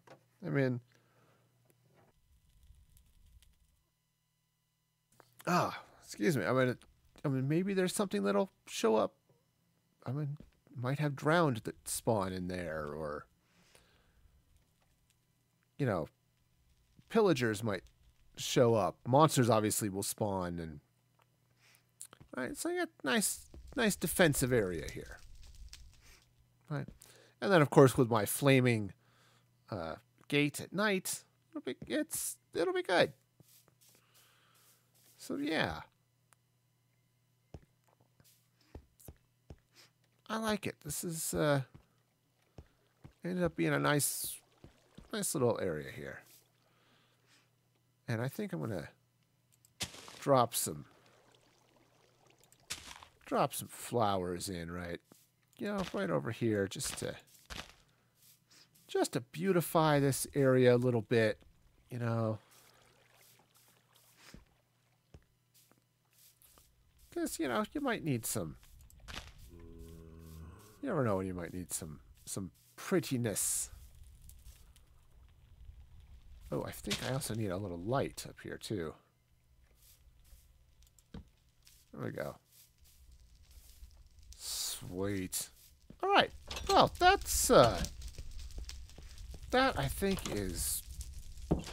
I mean, excuse me. I mean, maybe there's something that'll show up. I mean, might have drowned that spawn in there, or, you know, pillagers might show up. Monsters obviously will spawn, and all right, so I got nice defensive area here. All right, and then of course with my flaming gate at night, it'll be good. So yeah, I like it. This is ended up being a nice little area here. And I think I'm going to drop some flowers in, right? You know, right over here, just to beautify this area a little bit, you know. Because, you know, you might need some, you never know when you might need some prettiness. Oh, I think I also need a little light up here, too. There we go. Sweet. All right. Well, that, I think, is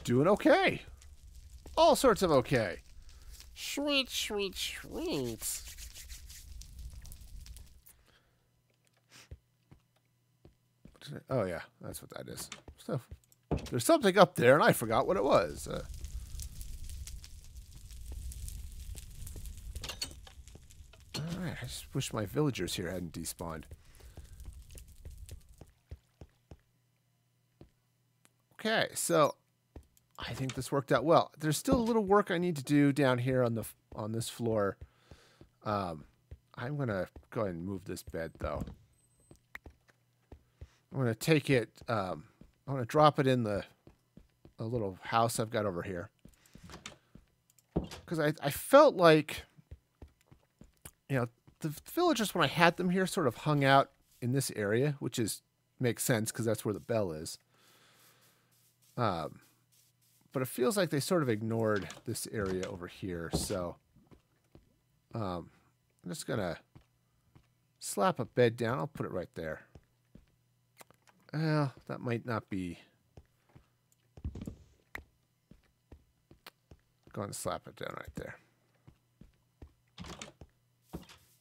doing okay. All sorts of okay. Sweet, sweet, sweet. Oh, yeah. That's what that is. So there's something up there, and I forgot what it was. All right, I just wish my villagers here hadn't despawned. Okay, so I think this worked out well. There's still a little work I need to do down here on this floor. I'm gonna go ahead and move this bed, though. I'm gonna take it. I want to drop it in the a little house I've got over here. Because I felt like, you know, the villagers, when I had them here, sort of hung out in this area, which is makes sense because that's where the bell is. But it feels like they sort of ignored this area over here. So I'm just going to slap a bed down. I'll put it right there. Well, that might not be... Go and slap it down right there.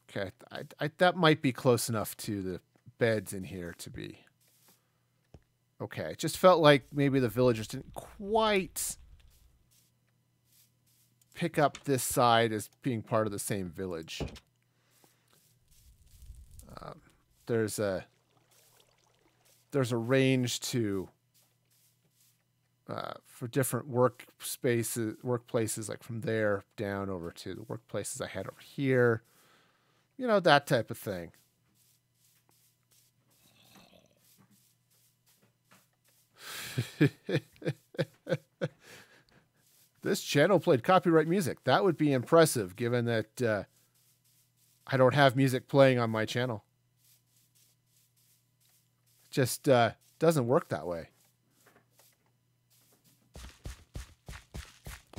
Okay, that might be close enough to the beds in here to be... Okay, it just felt like maybe the villagers didn't quite pick up this side as being part of the same village. There's a range to for different workplaces, like from there down over to the workplaces I had over here, you know, that type of thing. This channel played copyright music. That would be impressive, given that I don't have music playing on my channel. It just doesn't work that way.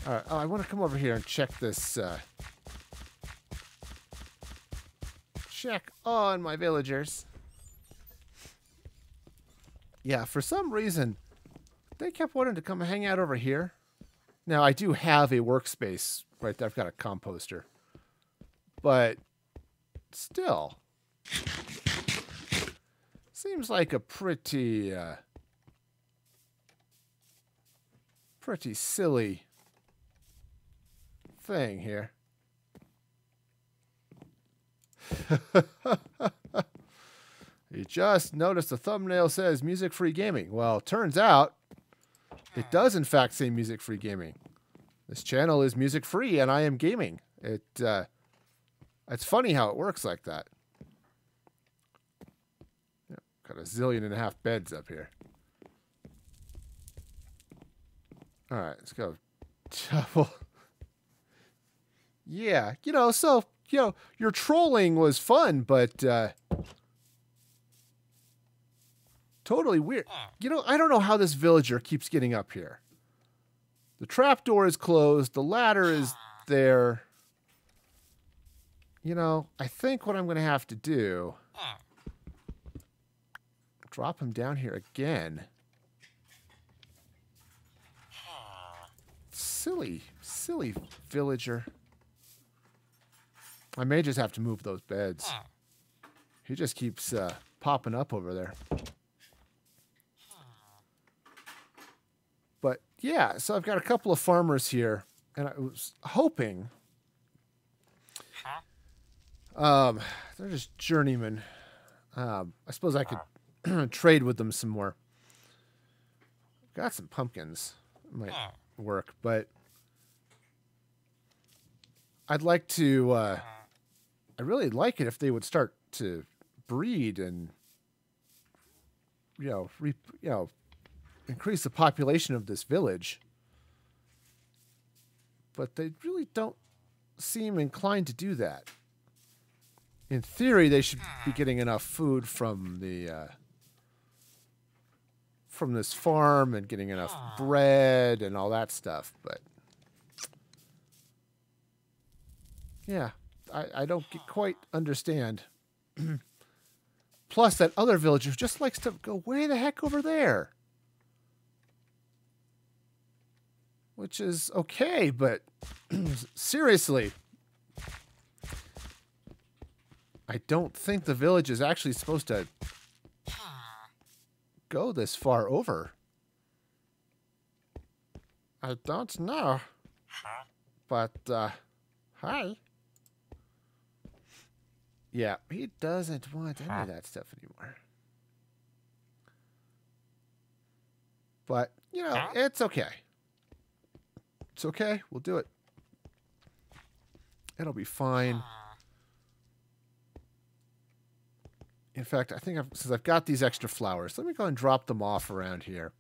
All right. Oh, I want to come over here and check this. Check on my villagers. Yeah, for some reason, they kept wanting to come hang out over here. Now, I do have a workspace right there. I've got a composter. But still, seems like a pretty, pretty silly thing here. You just noticed the thumbnail says Music Free Gaming. Well, turns out it does, in fact, say Music Free Gaming. This channel is music free, and I am gaming. It's funny how it works like that. Yeah, got 1.5 zillion beds up here. All right, let's go. Double. Yeah, you know, so, you know, your trolling was fun, but... Totally weird. You know, I don't know how this villager keeps getting up here. The trapdoor is closed. The ladder is there. You know, I think what I'm going to have to do... Drop him down here again. Silly, silly villager. I may just have to move those beds. He just keeps popping up over there. But yeah, so I've got a couple of farmers here, and I was hoping they're just journeymen. I suppose I could trade with them some more. Got some pumpkins, might work, but I'd like to. I really like it if they would start to breed and increase the population of this village, but they really don't seem inclined to do that. In theory, they should be getting enough food from the from this farm and getting enough bread and all that stuff, but yeah, I don't quite understand. Plus, that other villager just likes to go way the heck over there. Which is okay, but seriously, I don't think the village is actually supposed to go this far over. I don't know, but hi. Yeah, he doesn't want any of that stuff anymore. But, you know, it's okay. It's okay. We'll do it. It'll be fine. In fact, I think since I've got these extra flowers, let me go and drop them off around here.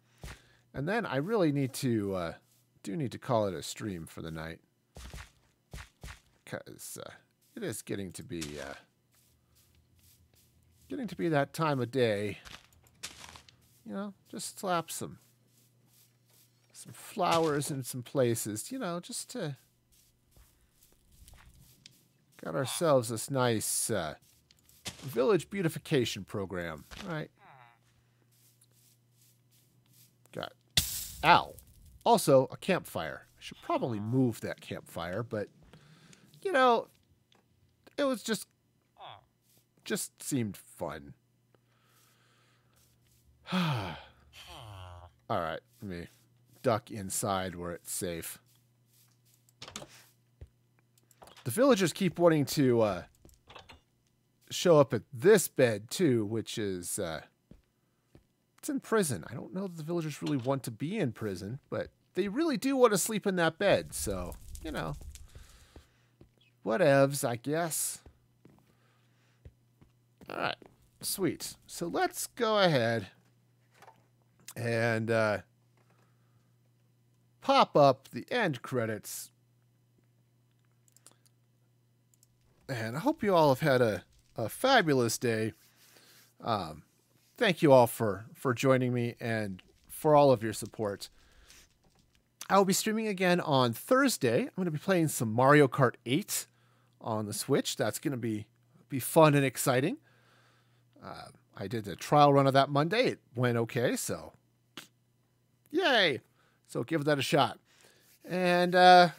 And then I really need to, do need to call it a stream for the night. Because it is getting to be that time of day. You know, just slap some flowers in some places, you know, just to got ourselves this nice village beautification program. All right. Got, ow. Also, a campfire. I should probably move that campfire, but, you know, it was just seemed fun. All right, let me duck inside where it's safe. The villagers keep wanting to show up at this bed, too, which is... it's in prison. I don't know that the villagers really want to be in prison, but they really do want to sleep in that bed, so, you know. Whatevs, I guess. All right, sweet. So let's go ahead and pop up the end credits. And I hope you all have had a fabulous day. Thank you all for joining me and for all of your support. I will be streaming again on Thursday. I'm going to be playing some Mario Kart 8 on the Switch. That's going to be fun and exciting. I did a trial run of that Monday. It went okay, so yay! So give that a shot. And yeah,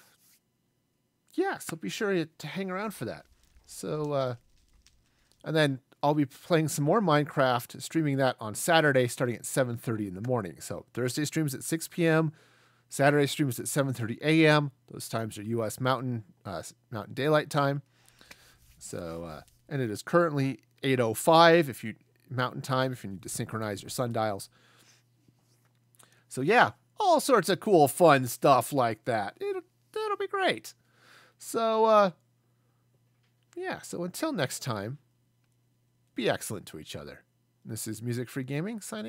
so be sure to hang around for that. So, and then I'll be playing some more Minecraft, streaming that on Saturday starting at 7:30 in the morning. So Thursday streams at 6 p.m., Saturday streams at 7:30 a.m. Those times are U.S. Mountain Daylight Time. So, and it is currently 8:05 if you Mountain Time, if you need to synchronize your sundials. So yeah, all sorts of cool, fun stuff like that. It'll be great. So yeah. So until next time. Be excellent to each other. This is Music Free Gaming signing off.